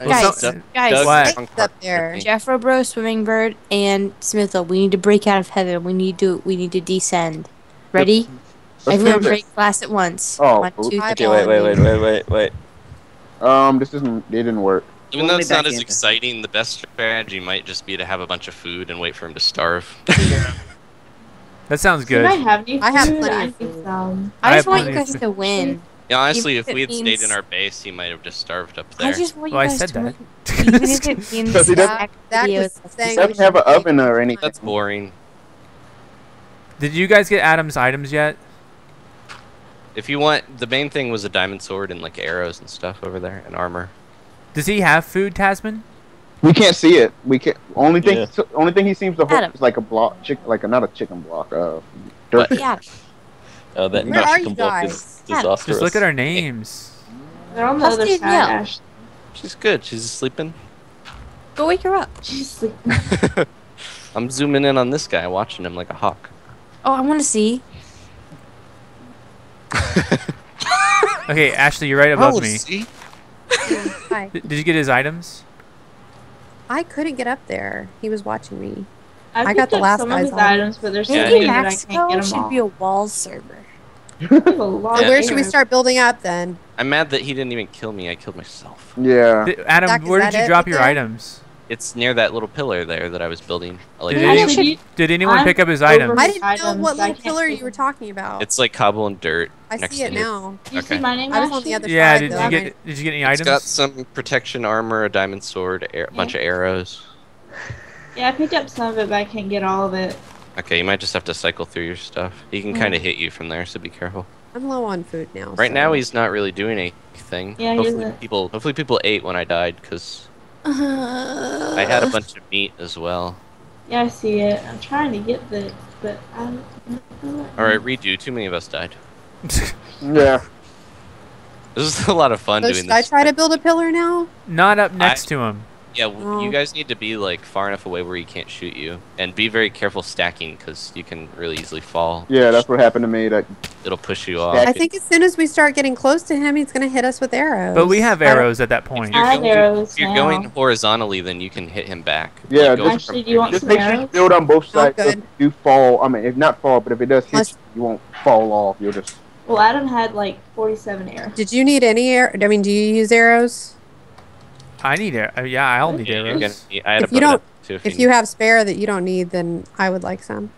there. Guys, guys, guys up there. Jeffro Bro, Swimming Bird, and Smitho. We need to break out of heaven. We need to. We need to descend. Ready? Everyone break glass at once. Oh, one, two, okay, wait, wait, wait, wait, wait, wait. Um, this isn't, it didn't work. Even though it's not as exciting, the best strategy might just be to have a bunch of food and wait for him to starve. That sounds good. I have plenty of food. I just want you guys to win. Yeah, honestly, if we had stayed in our base, he might have just starved up there. I just want you guys to win. Even if it means that he doesn't have an oven or anything. That's boring. Did you guys get Adam's items yet? If you want, the main thing was a diamond sword and like arrows and stuff over there and armor. Does he have food, Tasman? We can't see it. We can't. Only thing, yeah. so, only thing he seems to hold is like a block, chick, like a, not a chicken block. Uh, dirt. Yeah. Oh, that Where are you guys? Is disastrous. Just look at our names. They're on the How's other side. Ash. She's good. She's sleeping. Go wake her up. She's sleeping. I'm zooming in on this guy, watching him like a hawk. Oh, I want to see. Okay, Ashley, you're right above oh, me. See? Hi. Did you get his items? I couldn't get up there. He was watching me. I, I got the last some of his items, but there's maybe Maxwell should all. be a wall server. So where should we start building up then? I'm mad that he didn't even kill me. I killed myself. Yeah. Th Adam, Zach, where did you it? drop your items? It's near that little pillar there that I was building. Like, did, I should, did anyone I'm pick up his items? I didn't know what little pillar you were talking about. It's like cobble and dirt. I next see it now. It. You okay. see my name? I was on the other yeah, side. Yeah, did, did you get any it's items? Got some protection armor, a diamond sword, a yeah. bunch of arrows. Yeah, I picked up some of it, but I can't get all of it. Okay, you might just have to cycle through your stuff. He can mm. kind of hit you from there, so be careful. I'm low on food now. Right so. now, he's not really doing anything. Yeah, hopefully he people. Hopefully, people ate when I died, because. Uh, I had a bunch of meat as well. Yeah, I see it. I'm trying to get this, but I don't, I don't know. Alright, redo. Too many of us died. Yeah. This is a lot of fun so doing should this. Should I try to build a pillar now? Not up next I, to him. Yeah, oh. You guys need to be like far enough away where he can't shoot you. And be very careful stacking, because you can really easily fall. Yeah, that's what happened to me. That It'll push you off. I think as soon as we start getting close to him, he's going to hit us with arrows. But we have arrows at that point. If you're, I have going, arrows if you're going horizontally, then you can hit him back. Yeah, like, actually, do you want just make sure you build on both sides. Oh, if you fall, I mean, if not fall, but if it does hit Let's... you, you won't fall off. You'll just... Well, Adam had like forty-seven arrows. Did you need any arrows? I mean, do you use arrows? I need arrows. Yeah, I'll need yeah, arrows. Gonna, I had if you don't, too, if, if you, you have spare that you don't need, then I would like some.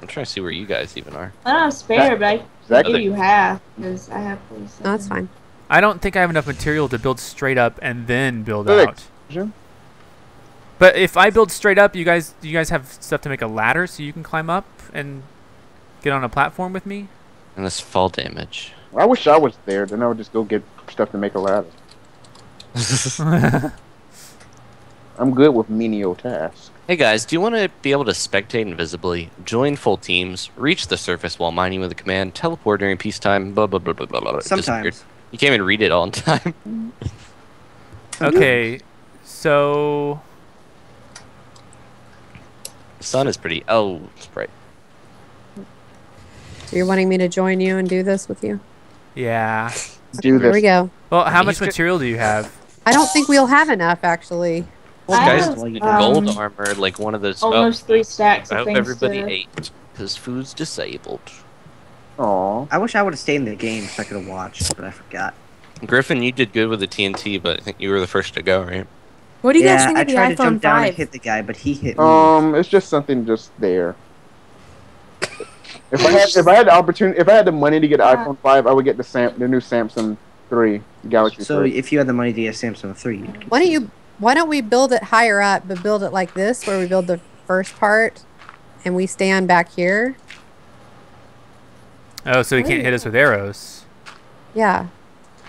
I'm trying to see where you guys even are. I don't have spare, that, but I that give you half because I have forty-seven. No, that's fine. I don't think I have enough material to build straight up and then build out. Sure. But if I build straight up, you guys, you guys have stuff to make a ladder so you can climb up and get on a platform with me. And this fall damage. I wish I was there. Then I would just go get stuff to make a ladder. I'm good with menial tasks. Hey guys, do you want to be able to spectate invisibly, join full teams, reach the surface while mining with a command, teleport during peacetime, blah blah blah blah blah blah. Sometimes. You can't even read it all in time. Okay, so... The sun is pretty... Oh, it's bright. You're wanting me to join you and do this with you? Yeah. Okay, do this. Here we go. Well, how much material do you have? I don't think we'll have enough, actually. Well, I guys, have, like, um, gold armor, like one of those. Almost oh, three stacks of I things. I hope everybody to... ate, because food's disabled. Aw. I wish I would have stayed in the game so I could have watched, but I forgot. Griffin, you did good with the T N T, but I think you were the first to go, right? What do you yeah, guys think of the iPhone five? I tried to jump down and hit the guy, but he hit me. Um, it's just something just there. If I had if I had the opportunity, if I had the money to get an yeah. iPhone five, I would get the Sam the new Samsung three Galaxy. So three. If you had the money to get a Samsung three, you'd why don't you why don't we build it higher up, but build it like this, where we build the first part, and we stand back here. Oh, so he can't hit us with arrows. Yeah.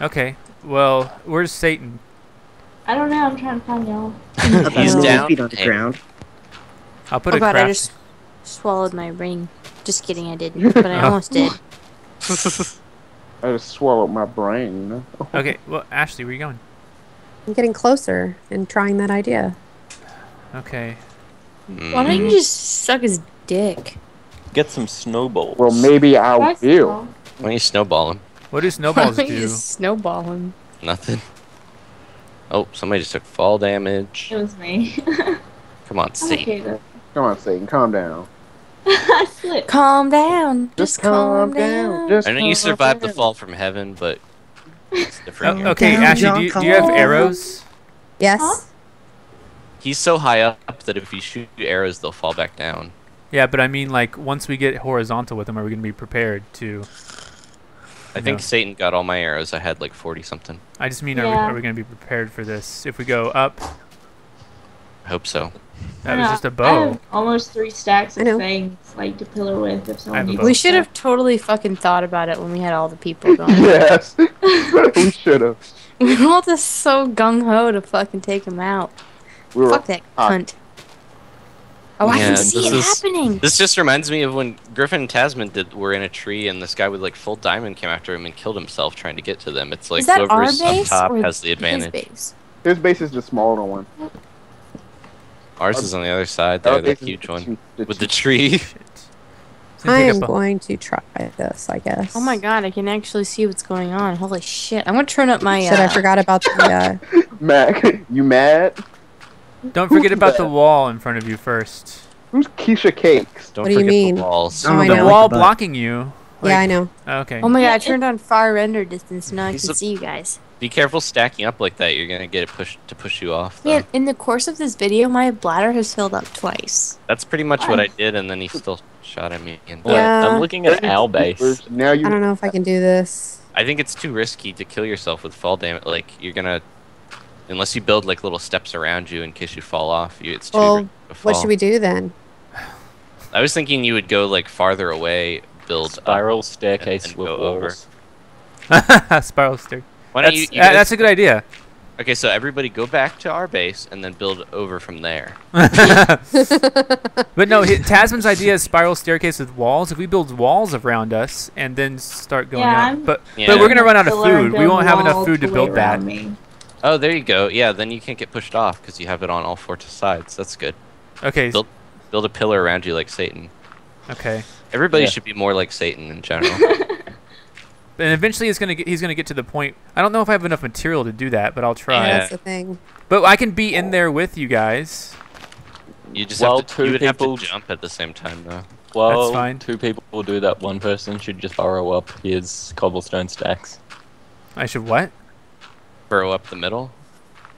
Okay. Well, where's Satan? I don't know. I'm trying to find y'all. He's down. Feet on the ground. I'll put oh, a God, craft. I just swallowed my ring. Just kidding, I didn't, but I almost did. I just swallowed my brain. Okay, well, Ashley, where are you going? I'm getting closer and trying that idea. Okay. Mm. Why don't you just suck his dick? Get some snowballs. Well, maybe I will. Snowball. Why don't you snowball him? What do snowballs do? Why don't you snowball him? Nothing. Oh, somebody just took fall damage. It was me. Come on, Satan. Okay, Come on, Satan. Calm down. I slipped. Calm down. Just, just calm, calm down. down. Just I know you survived down. the fall from heaven, but it's different. Oh, okay, down, Ashley, John, do, you, do you have arrows? Yes. Huh? He's so high up that if you shoot arrows, they'll fall back down. Yeah, but I mean, like, once we get horizontal with them, are we going to be prepared to... I think know. Satan got all my arrows. I had, like, forty-something. I just mean, yeah. are we, are we going to be prepared for this? If we go up... I hope so. That was just a bow. I have almost three stacks of things like to pillar with. If someone needs. We should have totally fucking thought about it when we had all the people going. Yes, we should have. We were all just so gung ho to fucking take him out. We were Fuck that hot. cunt. Oh, I yeah, can see it is, happening. This just reminds me of when Griffin and Tasman did, were in a tree, and this guy with like full diamond came after him and killed himself trying to get to them. It's like is that whoever's our base up top has the advantage. His base? His base is the smaller one. Ours is on the other side there, that huge one. With the tree. I am going to try this, I guess. Oh my god, I can actually see what's going on. Holy shit. I'm going to turn up my... Uh... I forgot about the... Uh... Mac, you mad? Don't forget about the wall in front of you first. Who's Keisha Cakes? Don't forget the walls. Oh, the wall blocking you. Like, yeah, I know. Okay. Oh my god, I turned on far render distance. Now I can see you guys. Be careful stacking up like that. You're gonna get it pushed to push you off. Though. Yeah. In the course of this video, my bladder has filled up twice. That's pretty much Why? what I did, and then he still shot at me. And yeah. I'm looking at Al base. Now you. I don't know if I can do this. I think it's too risky to kill yourself with fall damage. Like you're gonna, unless you build like little steps around you in case you fall off. You, it's too well, risky to fall. What should we do then? I was thinking you would go like farther away, build spiral up, staircase, and, and go over. Spiral staircase. Why don't that's, you, you guys, uh, that's a good idea. Okay, so everybody go back to our base and then build over from there. But no, Tasman's idea is spiral staircase with walls. If we build walls around us and then start going yeah, up. But, yeah. but we're going to run out of food. We won't have enough food to build that. Me. Oh, there you go. Yeah, then you can't get pushed off because you have it on all four sides. That's good. Okay. Build, build a pillar around you like Satan. Okay. Everybody yeah. should be more like Satan in general. And eventually, it's gonna get, he's gonna get to the point. I don't know if I have enough material to do that, but I'll try. Yeah. That's the thing. But I can be in there with you guys. You just well, have to, two you would people have to jump at the same time, though. Well, that's fine. Two people will do that. One person should just burrow up his cobblestone stacks. I should what? Burrow up the middle.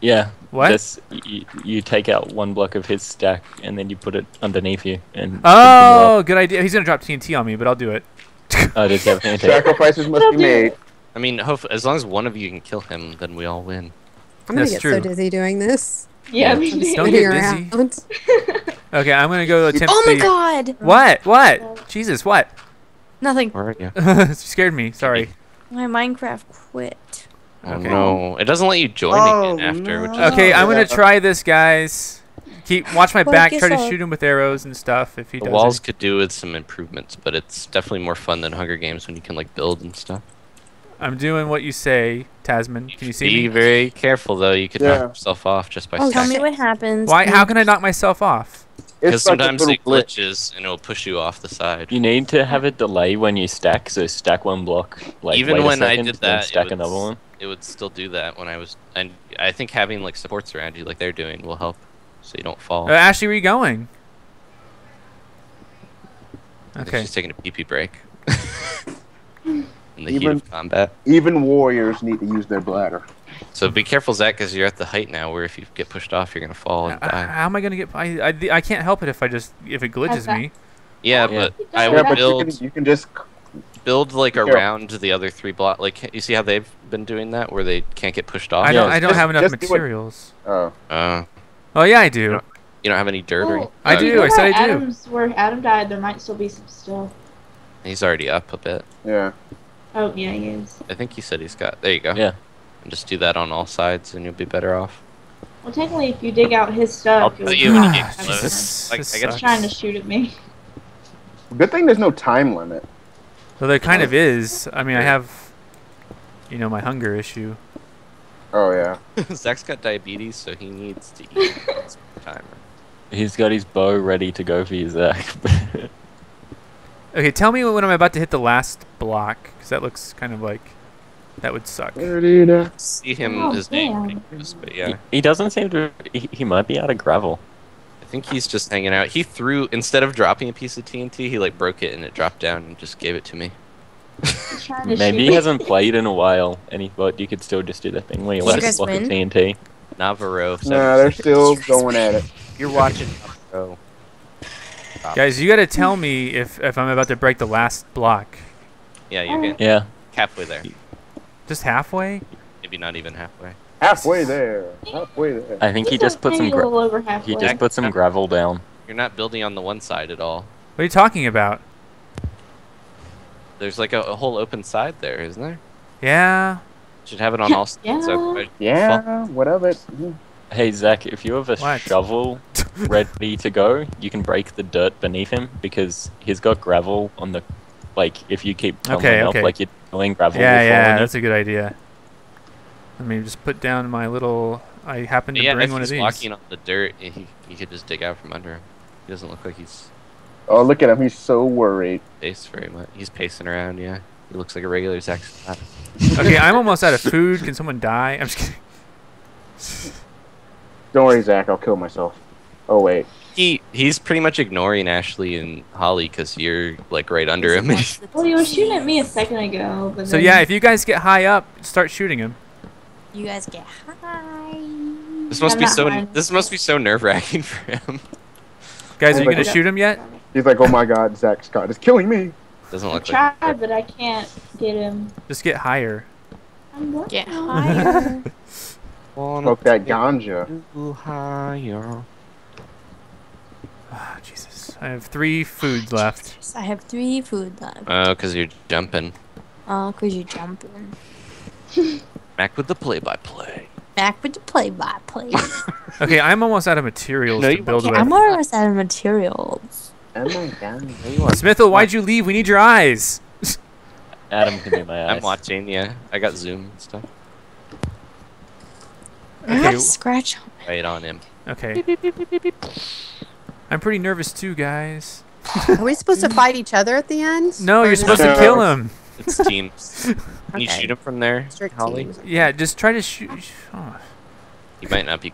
Yeah. What? This, you, you take out one block of his stack and then you put it underneath you. And oh, good idea. He's gonna drop T N T on me, but I'll do it. Oh, just have sacrifices must be made. I mean, hopefully, as long as one of you can kill him, then we all win. I'm gonna That's get true. so dizzy doing this. Yeah, yeah. Me don't get dizzy. Okay, I'm gonna go attempt. Oh my the... god! What? What? Oh. Jesus! What? Nothing. Where are you? You scared me. Sorry. My Minecraft quit. Oh okay. no! It doesn't let you join oh, again after. No. Which is okay, I'm gonna try this, guys. Keep watch my well, back. Try to so. shoot him with arrows and stuff. If he does, walls could do with some improvements, but it's definitely more fun than Hunger Games when you can like build and stuff. I'm doing what you say, Tasman. Can you see? Be me? very careful though. You could yeah. knock yourself off just by. Oh, tell me what happens. Why? How can I knock myself off? Because sometimes it glitches and it'll push you off the side. You need to have a delay when you stack. So stack one block. Like even when second, I did that, stack it would, another one. It would still do that when I was. And I think having like supports around you, like they're doing, will help. So you don't fall. Uh, Ashley, where are you going? Okay. She's taking a pee-pee break. In the even, heat of combat. Even warriors need to use their bladder. So be careful, Zach, because you're at the height now where if you get pushed off, you're going to fall and I, die. How am I going to get... I, I I can't help it if I just... If it glitches That's me. Yeah, yeah, but I would yeah, build... You can, you can just... Build like around the other three blocks. Like, you see how they've been doing that? Where they can't get pushed off? I don't, yeah, I don't just, have enough materials. Oh. Uh, Oh yeah, I do. You don't, you don't have any dirt? Oh, or I do. You know I said I do. Adam's, where Adam died, there might still be some still. He's already up a bit. Yeah. Oh yeah, he is. I think he said he's got. There you go. Yeah. And just do that on all sides, and you'll be better off. Well, technically, if you dig out his stuff, I'll you'll you when you get close. Like, I guess trying to shoot at me. Good thing there's no time limit. Well, there kind of is. I mean, I have, you know, my hunger issue. Oh yeah. Zach's got diabetes, so he needs to eat. Timer. He's got his bow ready to go for you, Zach. Okay, tell me when I'm about to hit the last block, because that looks kind of like that would suck. See him oh, as name, but yeah. He, he doesn't seem to. He, he might be out of gravel. I think he's just hanging out. He threw instead of dropping a piece of T N T, he like broke it and it dropped down and just gave it to me. Maybe he hasn't played in a while, and he thought you could still just do the thing where you let a block of T N T. Navarro. So nah, they're still going at it. You're watching. Oh. Guys, you gotta tell me if if I'm about to break the last block. Yeah, you're good. Yeah, halfway there. Just halfway? Maybe not even halfway. Halfway there. Halfway there. I think he just put some gravel. He just put some gravel down. You're not building on the one side at all. What are you talking about? There's like a, a whole open side there, isn't there? Yeah. Should have it on all sides. Yeah. yeah what of it? Mm. Hey Zach, if you have a what? shovel ready to go, you can break the dirt beneath him because he's got gravel on the. Like if you keep tumbling okay, up, okay. like you're doing gravel. Yeah, yeah, that's it. a good idea. Let me just put down my little. I happen to yeah, bring one of these. Yeah, if he's walking on the dirt, he he could just dig out from under him. He doesn't look like he's. Oh, look at him. He's so worried. Pace very much. He's pacing around, yeah. He looks like a regular Zack Scott. Okay, I'm almost out of food. Can someone die? I'm just kidding. Don't worry, Zach. I'll kill myself. Oh, wait. He He's pretty much ignoring Ashley and Holly because you're, like, right under him. Well, he was shooting at me a second ago. But so, yeah, if you guys get high up, start shooting him. You guys get high. This must, be so, this must be so nerve-wracking for him. Guys, are you going to shoot him yet? He's like, oh my god, Zack Scott is killing me. Doesn't look I tried, like but I can't get him. Just get higher. I'm going get higher. Smoke that ganja. Higher. Ah, Jesus. I have three food left. Jesus, I have three food left. Oh, because you're jumping. Oh, because you're jumping. Back with the play-by-play. back with the play-by-play. -play. Okay, I'm almost out of materials no, to build okay, with. I'm almost out of materials. Oh my god. Smithel, why'd you leave? We need your eyes. Adam can be my eyes. I'm watching, yeah. I got Zoom and stuff. I okay. Got scratch on right on him. Okay. Beep, beep, beep, beep, beep. I'm pretty nervous too, guys. Are we supposed to fight each other at the end? No, you're supposed no. to kill him. It's teams. Can okay. you shoot him from there, Strict Holly? Teams. Yeah, just try to shoot. Oh. You might not be.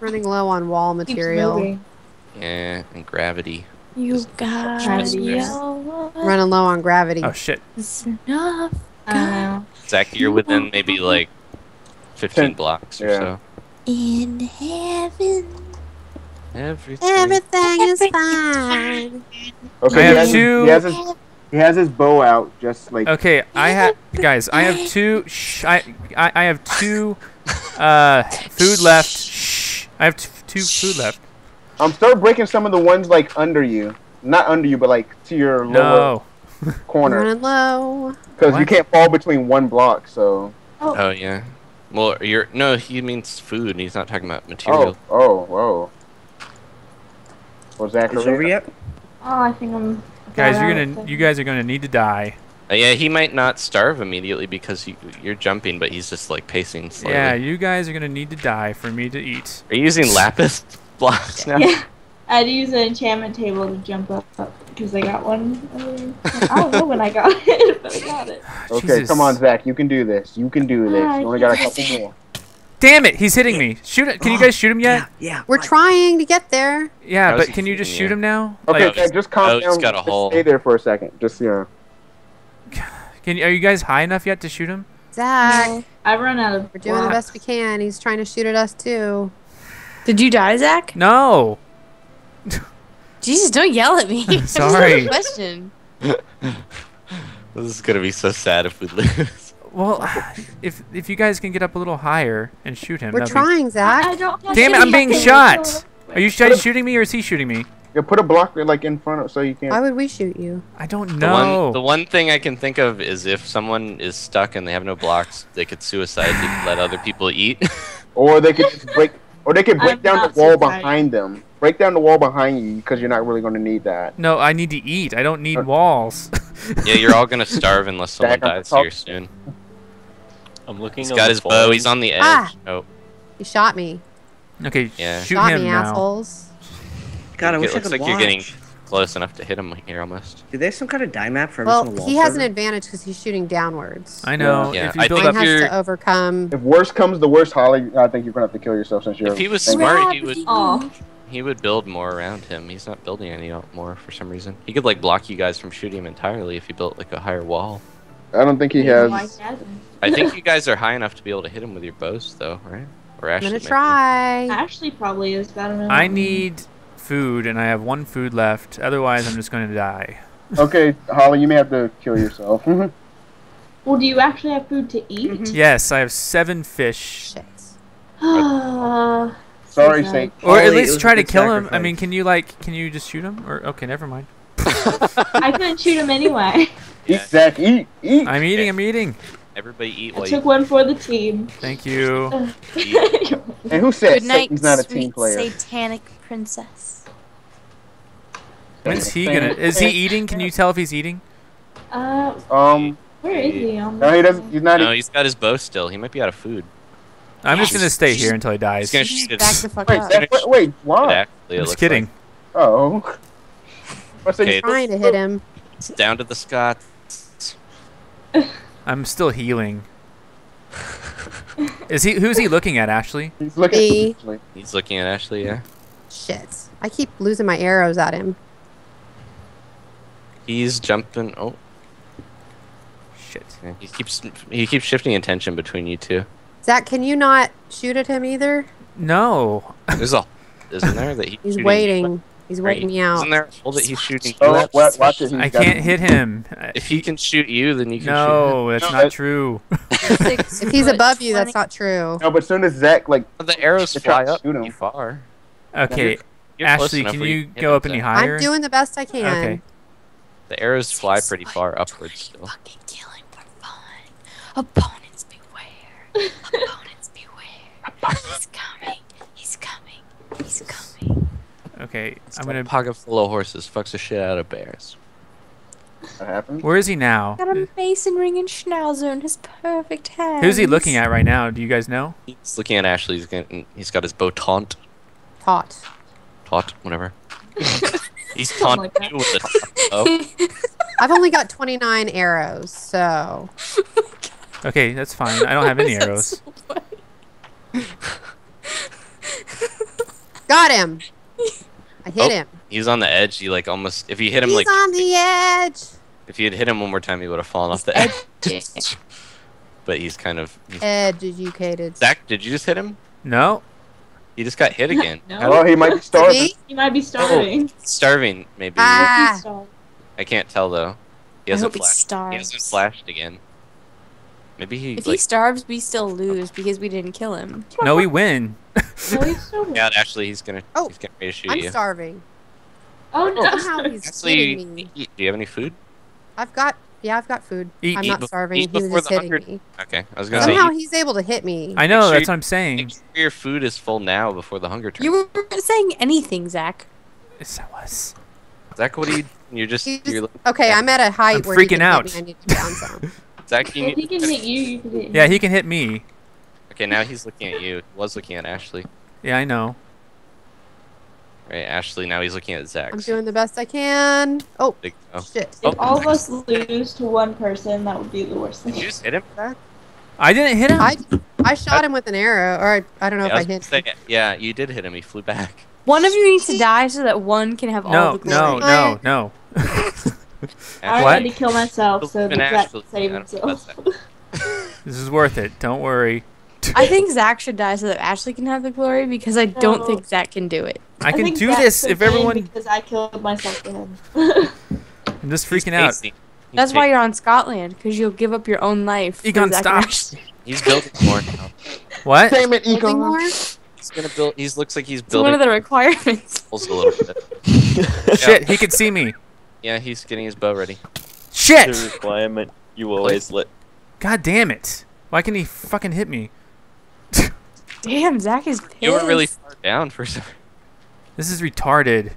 Running low on wall material. Yeah, and gravity. You got running low on gravity. Oh shit. It's enough. Uh, Zach, you're within maybe like fifteen blocks or yeah. so. In heaven. Everything. Everything is fine. Okay, I have he, two. He has, his, he has his bow out, just like. Okay, I have guys. I have two. Shh, I, I I have two. Uh, food left. Shh. I have t two food left. I'm um, start breaking some of the ones like under you, not under you, but like to your lower no. corner. Low. Because you can't fall between one block, so. Oh, oh yeah. Well, you're no. He means food. And he's not talking about material. Oh, oh, whoa. Was that over yet? Oh, I think I'm. Guys, you're gonna, you guys are gonna need to die. Uh, yeah, he might not starve immediately because you, you're jumping, but he's just like pacing slowly. Yeah, you guys are gonna need to die for me to eat. Are you using lapis blocks now? Yeah, I'd use an enchantment table to jump up because I got one. I don't know when I got it, but I got it. Okay, Jesus. Come on, Zach, you can do this. You can do this. You only got a couple more. Damn it! He's hitting me. Shoot it! Can you guys shoot him yet? Yeah, yeah. We're trying to get there. Yeah, but can you just shoot him now? Okay, like, okay just calm down. Got a hole. Stay there for a second. Just you know. Can you, are you guys high enough yet to shoot him? Zach, I've run out of. We're doing the best we can. He's trying to shoot at us too. Did you die, Zach? No. Jesus! Don't yell at me. Sorry. Question. This is gonna be so sad if we lose. Well, if if you guys can get up a little higher and shoot him. We're trying, be... Zach. I don't Damn it, I'm being shot. Are you guys shooting me or is he shooting me? Yeah, put a block like in front of so you can't. Why would we shoot you? I don't know. The one, the one thing I can think of is if someone is stuck and they have no blocks, they could suicide to let other people eat. Or they could just break or they could break I'm down the wall suicide. behind them. Break down the wall behind you because you're not really going to need that. No, I need to eat. I don't need uh, walls. Yeah, you're all going to starve unless someone dies here soon. I'm looking. He's got his bow. He's on the edge. Ah, oh. You shot me. Okay, yeah. Shoot shot him me, now. Assholes. God, I wish it looks I could like watch. You're getting close enough to hit him here almost. Do they have some kind of die map for well, every single wall? He has server? an advantage because he's shooting downwards. I know. Yeah. If you I build think up your... has to overcome. If worse comes to worse, Holly, I think you're going to have to kill yourself since you're. If he was smart, he would. Aww. He would build more around him. He's not building any more for some reason. He could like block you guys from shooting him entirely if he built like a higher wall. I don't think he has. I think you guys are high enough to be able to hit him with your bows, though, right? Or Ashley, I'm gonna try. Maybe. Ashley probably is better than I need food, and I have one food left. Otherwise, I'm just going to die. Okay, Holly, you may have to kill yourself. Well, do you actually have food to eat? Mm-hmm. Yes, I have seven fish. Shit. Uh, Sorry, Sake. Or at least try to kill sacrifice. him. I mean, can you like, can you just shoot him? Or okay, never mind. I couldn't shoot him anyway. Eat, Zach, eat, eat. I'm eating. Yeah. I'm eating. Everybody eat. I took one for the team. Thank you. And who said Satan's not a team player? Good night, sweet satanic princess. When's he gonna? Is he eating? Can you tell if he's eating? Uh. Um. Where is he? Um, no, he doesn't. He's not. No, eating. He's got his bow still. He might be out of food. I'm just gonna stay here until he dies. He's gonna shoot back the fuck up. Wait, why? I'm just kidding. Oh. I'm trying to hit him. It's down to the Scots. I'm still healing. Is he? Who's he looking at, Ashley? He's looking at Ashley. He's looking at Ashley. Yeah. Shit! I keep losing my arrows at him. He's jumping. Oh. Shit! Yeah, he keeps he keeps shifting attention between you two. Zach, can you not shoot at him either? No. There's a, isn't there that he's, he's shooting waiting. You? He's waiting right. me out. Isn't there a that he's shooting? Oh, watch, watch it. He's I can't him. hit him. If he can shoot you, then you can no, shoot him. That's no, not that's not true. If he's above you, that's not true. No, but soon as Zach like the arrows fly up too far. Okay, you're, you're Ashley, can you go up any higher? I'm doing the best I can. Okay. The arrows fly pretty far upwards still. Fucking killing for fun. Opponents beware. Opponents beware. Okay, it's I'm like gonna pocket full of horses. Fucks the shit out of bears. What happened? Where is he now? Got a mason ring and schnauzer in his perfect hands. Who's he looking at right now? Do you guys know? He's looking at Ashley. He's got, he's got his bow taunt. Taunt. Taunt, whatever. He's taunting you with a taunt. Oh. I've only got twenty-nine arrows, so. Okay, that's fine. I don't have any arrows. So got him. I hit oh, him. He was on the edge. He like almost. If you hit him, he's like. He's on the edge. If you had hit him one more time, he would have fallen he's off the edge. edge. But he's kind of. Educated. Zach, did you just hit him? No. He just got hit again. No. Well, he might be starving. He might be starving. Oh, starving, maybe. Ah. I can't tell though. He hasn't flashed. He, he hasn't flashed again. Maybe he. If like, he starves, we still lose because we didn't kill him. No, we win. No, he's so yeah, actually, he's gonna. Oh, he's gonna ready to shoot I'm you. starving. Oh no! Somehow he's actually, hitting me. Eat. Do you have any food? I've got. Yeah, I've got food. Eat, I'm eat, not starving. Eat he was just hitting me. Okay, I was gonna. Somehow say he's able to hit me. I know. Sure that's you, what I'm saying. Make sure your food is full now before the hunger turns. You weren't saying anything, Zach. Yes, I was. Zach, what do you? You're just. You're just you're, okay, I'm at a height I'm where freaking he can out. Hit me. I need to down some. Zach, you if he can hit you, you can hit him. Yeah, he can hit me. Okay, now he's looking at you. He was looking at Ashley. Yeah, I know. Right, Ashley, now he's looking at Zach. I'm doing the best I can. Oh, oh. shit. If oh, all of nice. us lose to one person, that would be the worst thing. Did you just hit him, Zach? I didn't hit him. I, I shot him with an arrow, or I, I don't know yeah, if I, I hit him. Say, yeah, you did hit him. He flew back. One of you needs to die so that one can have no, all the glory. No, no, no, no. I had to kill myself, so Zach saved himself. This is worth it. Don't worry. I think Zach should die so that Ashley can have the glory because I don't no. think Zach can do it. I, I can do Zach this if everyone. Because I killed myself for him. I'm just freaking out. That's why you're on Scotland because you'll give up your own life. Egon, stop. He's building more now. What? Damn it, Egon. He's gonna build. He looks like he's building. It's one of the requirements. A little bit. Yeah. Shit, he could see me. Yeah, he's getting his bow ready. Shit! The requirement you always let. God damn it! Why can't he fucking hit me? Damn, Zach is pissed. You were really far down for some. This is retarded. How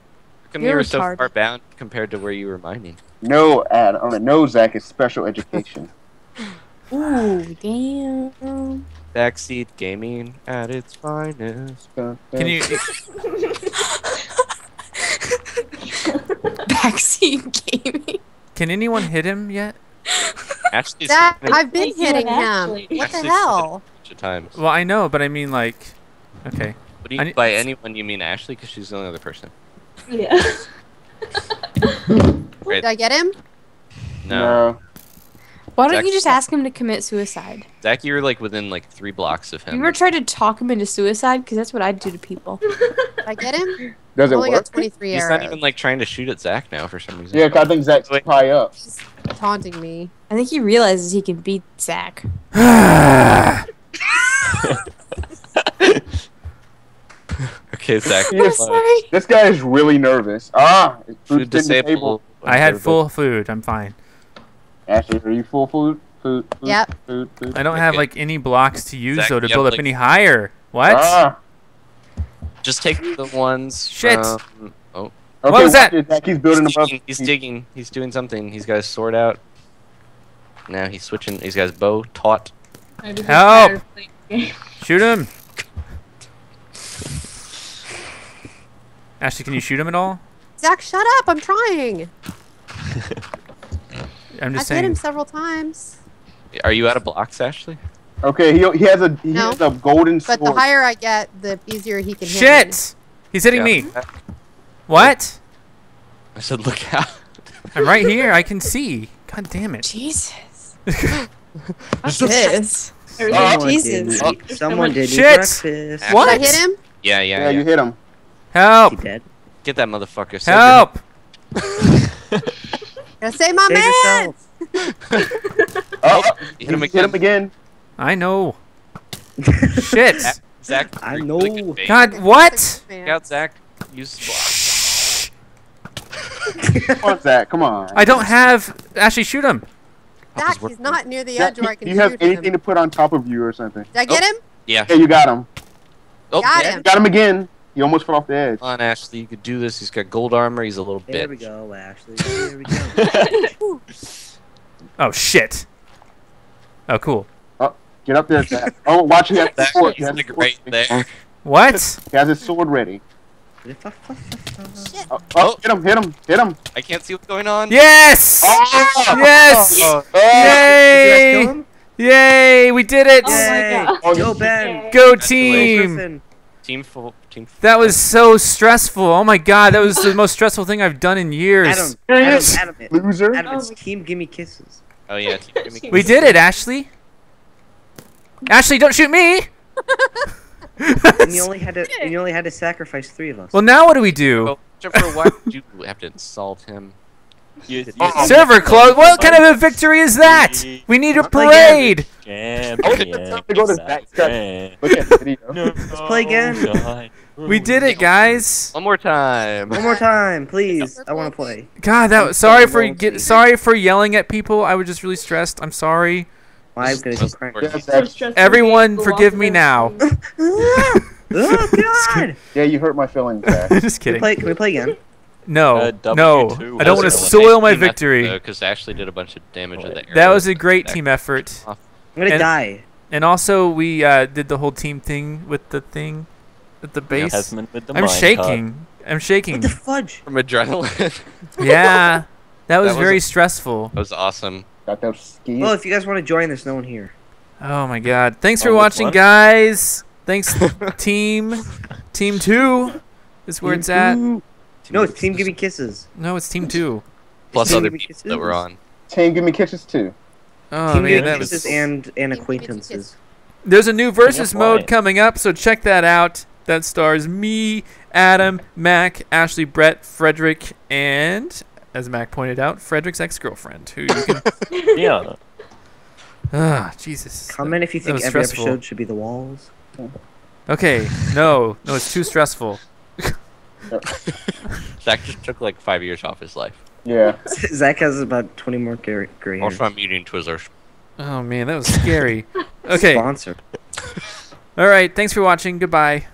come you were so far bound compared to where you were mining? No, Adam. No, Zach is special education. Ooh, damn. Backseat gaming at its finest. Can you? Backseat gaming. Can anyone hit him yet? Actually, that, I've been hitting him. What the hell? Times. Well, I know, but I mean, like, okay. What do you, I, by anyone, you mean Ashley? Because she's the only other person. Yeah. Did I get him? No. Why don't Zach, you just ask him to commit suicide? Zach, you were like within like three blocks of him. You ever tried to talk him into suicide? Because that's what I do to people. Did I get him? Does it work? I got twenty-three arrows. He's not even like trying to shoot at Zach now for some reason. Yeah, I think Zach's high up. He's taunting me. I think he realizes he can beat Zach. Okay, Zach. This guy is really nervous. Ah, food disabled. I had full food. I'm fine. Ashley, are you full food? Food. food yep. Food, food. I don't have like any blocks to use Zach, though to build up like, any higher. What? Ah. Just take the ones. Shit. From... Oh. Okay, what was that? Zach, he's building above. He's digging. He's doing something. He's got his sword out. Now he's switching. He's got his bow taut. Help! Shoot him! Ashley, can you shoot him at all? Zach, shut up! I'm trying! I'm just I've saying. I've hit him several times. Are you out of blocks, Ashley? Okay, he, he has a he no, has a golden sword. But the higher I get, the easier he can hit Shit! me. Shit! He's hitting yeah. me! What? I said look out. I'm right here. I can see. God damn it. Jesus. What's this? Oh, Jesus. Oh, someone did Shit. breakfast. What? Did I hit him? Yeah, yeah, yeah. Yeah, you hit him. Help! Get that motherfucker. Help! Gonna save my man! Oh, hit him again. Hit him again. I know. Shit. Zach. I know. Really God, what? Look out, Zach. Use the block. Come on, Zach. Come on. I don't have. Ashley, shoot him. Zach, he's not near the edge where I can shoot him. Do you have anything to put on top of you or something? Did I get him? Yeah. Yeah, you got him. Oh, got him. Got him again. He almost fell off the edge. Come on, Ashley, you could do this. He's got gold armor. He's a little bitch. There we go, Ashley. There we go. Oh, shit. Oh, cool. Oh, get up there, Zach. Oh, watch him. He has sword. He has right there. What? He has his sword ready. Oh, oh, hit him, hit him, hit him. I can't see what's going on. Yes! Oh! Yes! Oh. Yay! Oh. Yay! We did it! Yay. Oh my God. Go, Ben! Go, team! Team full, team full. That was so stressful. Oh my God, that was the most stressful thing I've done in years. Adam, Adam, Adam, it. Loser. Adam, it's team gimme kisses. Oh yeah, team gimme kisses. We did it, Ashley. Ashley, don't shoot me! And you only had to, you only had to sacrifice three of us. Well, now what do we do? Well, why did you have to insult him? You, you, oh, server closed. What kind of a victory is that? We need a parade. Let's play again. We did it, guys. One more time. One more time, please. I want to play. God, that was, sorry for get, sorry for yelling at people. I was just really stressed. I'm sorry. I'm gonna get cranked. Everyone, forgive me now. Oh God. Yeah, you hurt my feelings. Just kidding. Can we play, can we play again? No, uh, no, I don't want to soil my victory. Because Ashley did a bunch of damage at the air. That was a great team effort. I'm gonna die. And also, we uh, did the whole team thing with the thing, at the base. I'm shaking. I'm shaking. What the fudge? From adrenaline. Yeah, that was very stressful. That was awesome. Got those skis. Well, if you guys want to join, there's no one here. Oh my God! Thanks for watching, guys. Thanks, team. Team two is where it's at. No, it's Team Gimme Kisses. No, it's Team two. Plus team other people that we're on. Team Gimme Kisses two. Oh, team Gimme Kisses and, and acquaintances. There's a new Versus Mode coming up, so check that out. That stars me, Adam, Mac, Ashley, Brett, Frederick, and, as Mac pointed out, Frederick's ex-girlfriend. Who you can... Yeah. Ah, Jesus. Comment if you think every stressful. episode should be the walls. Okay, no. No, it's too stressful. Zach just took like five years off his life. Yeah. Zach has about twenty more gray hairs. Also, I'm eating Twizzlers. Oh man, that was scary. Okay. Sponsored. All right, thanks for watching. Goodbye.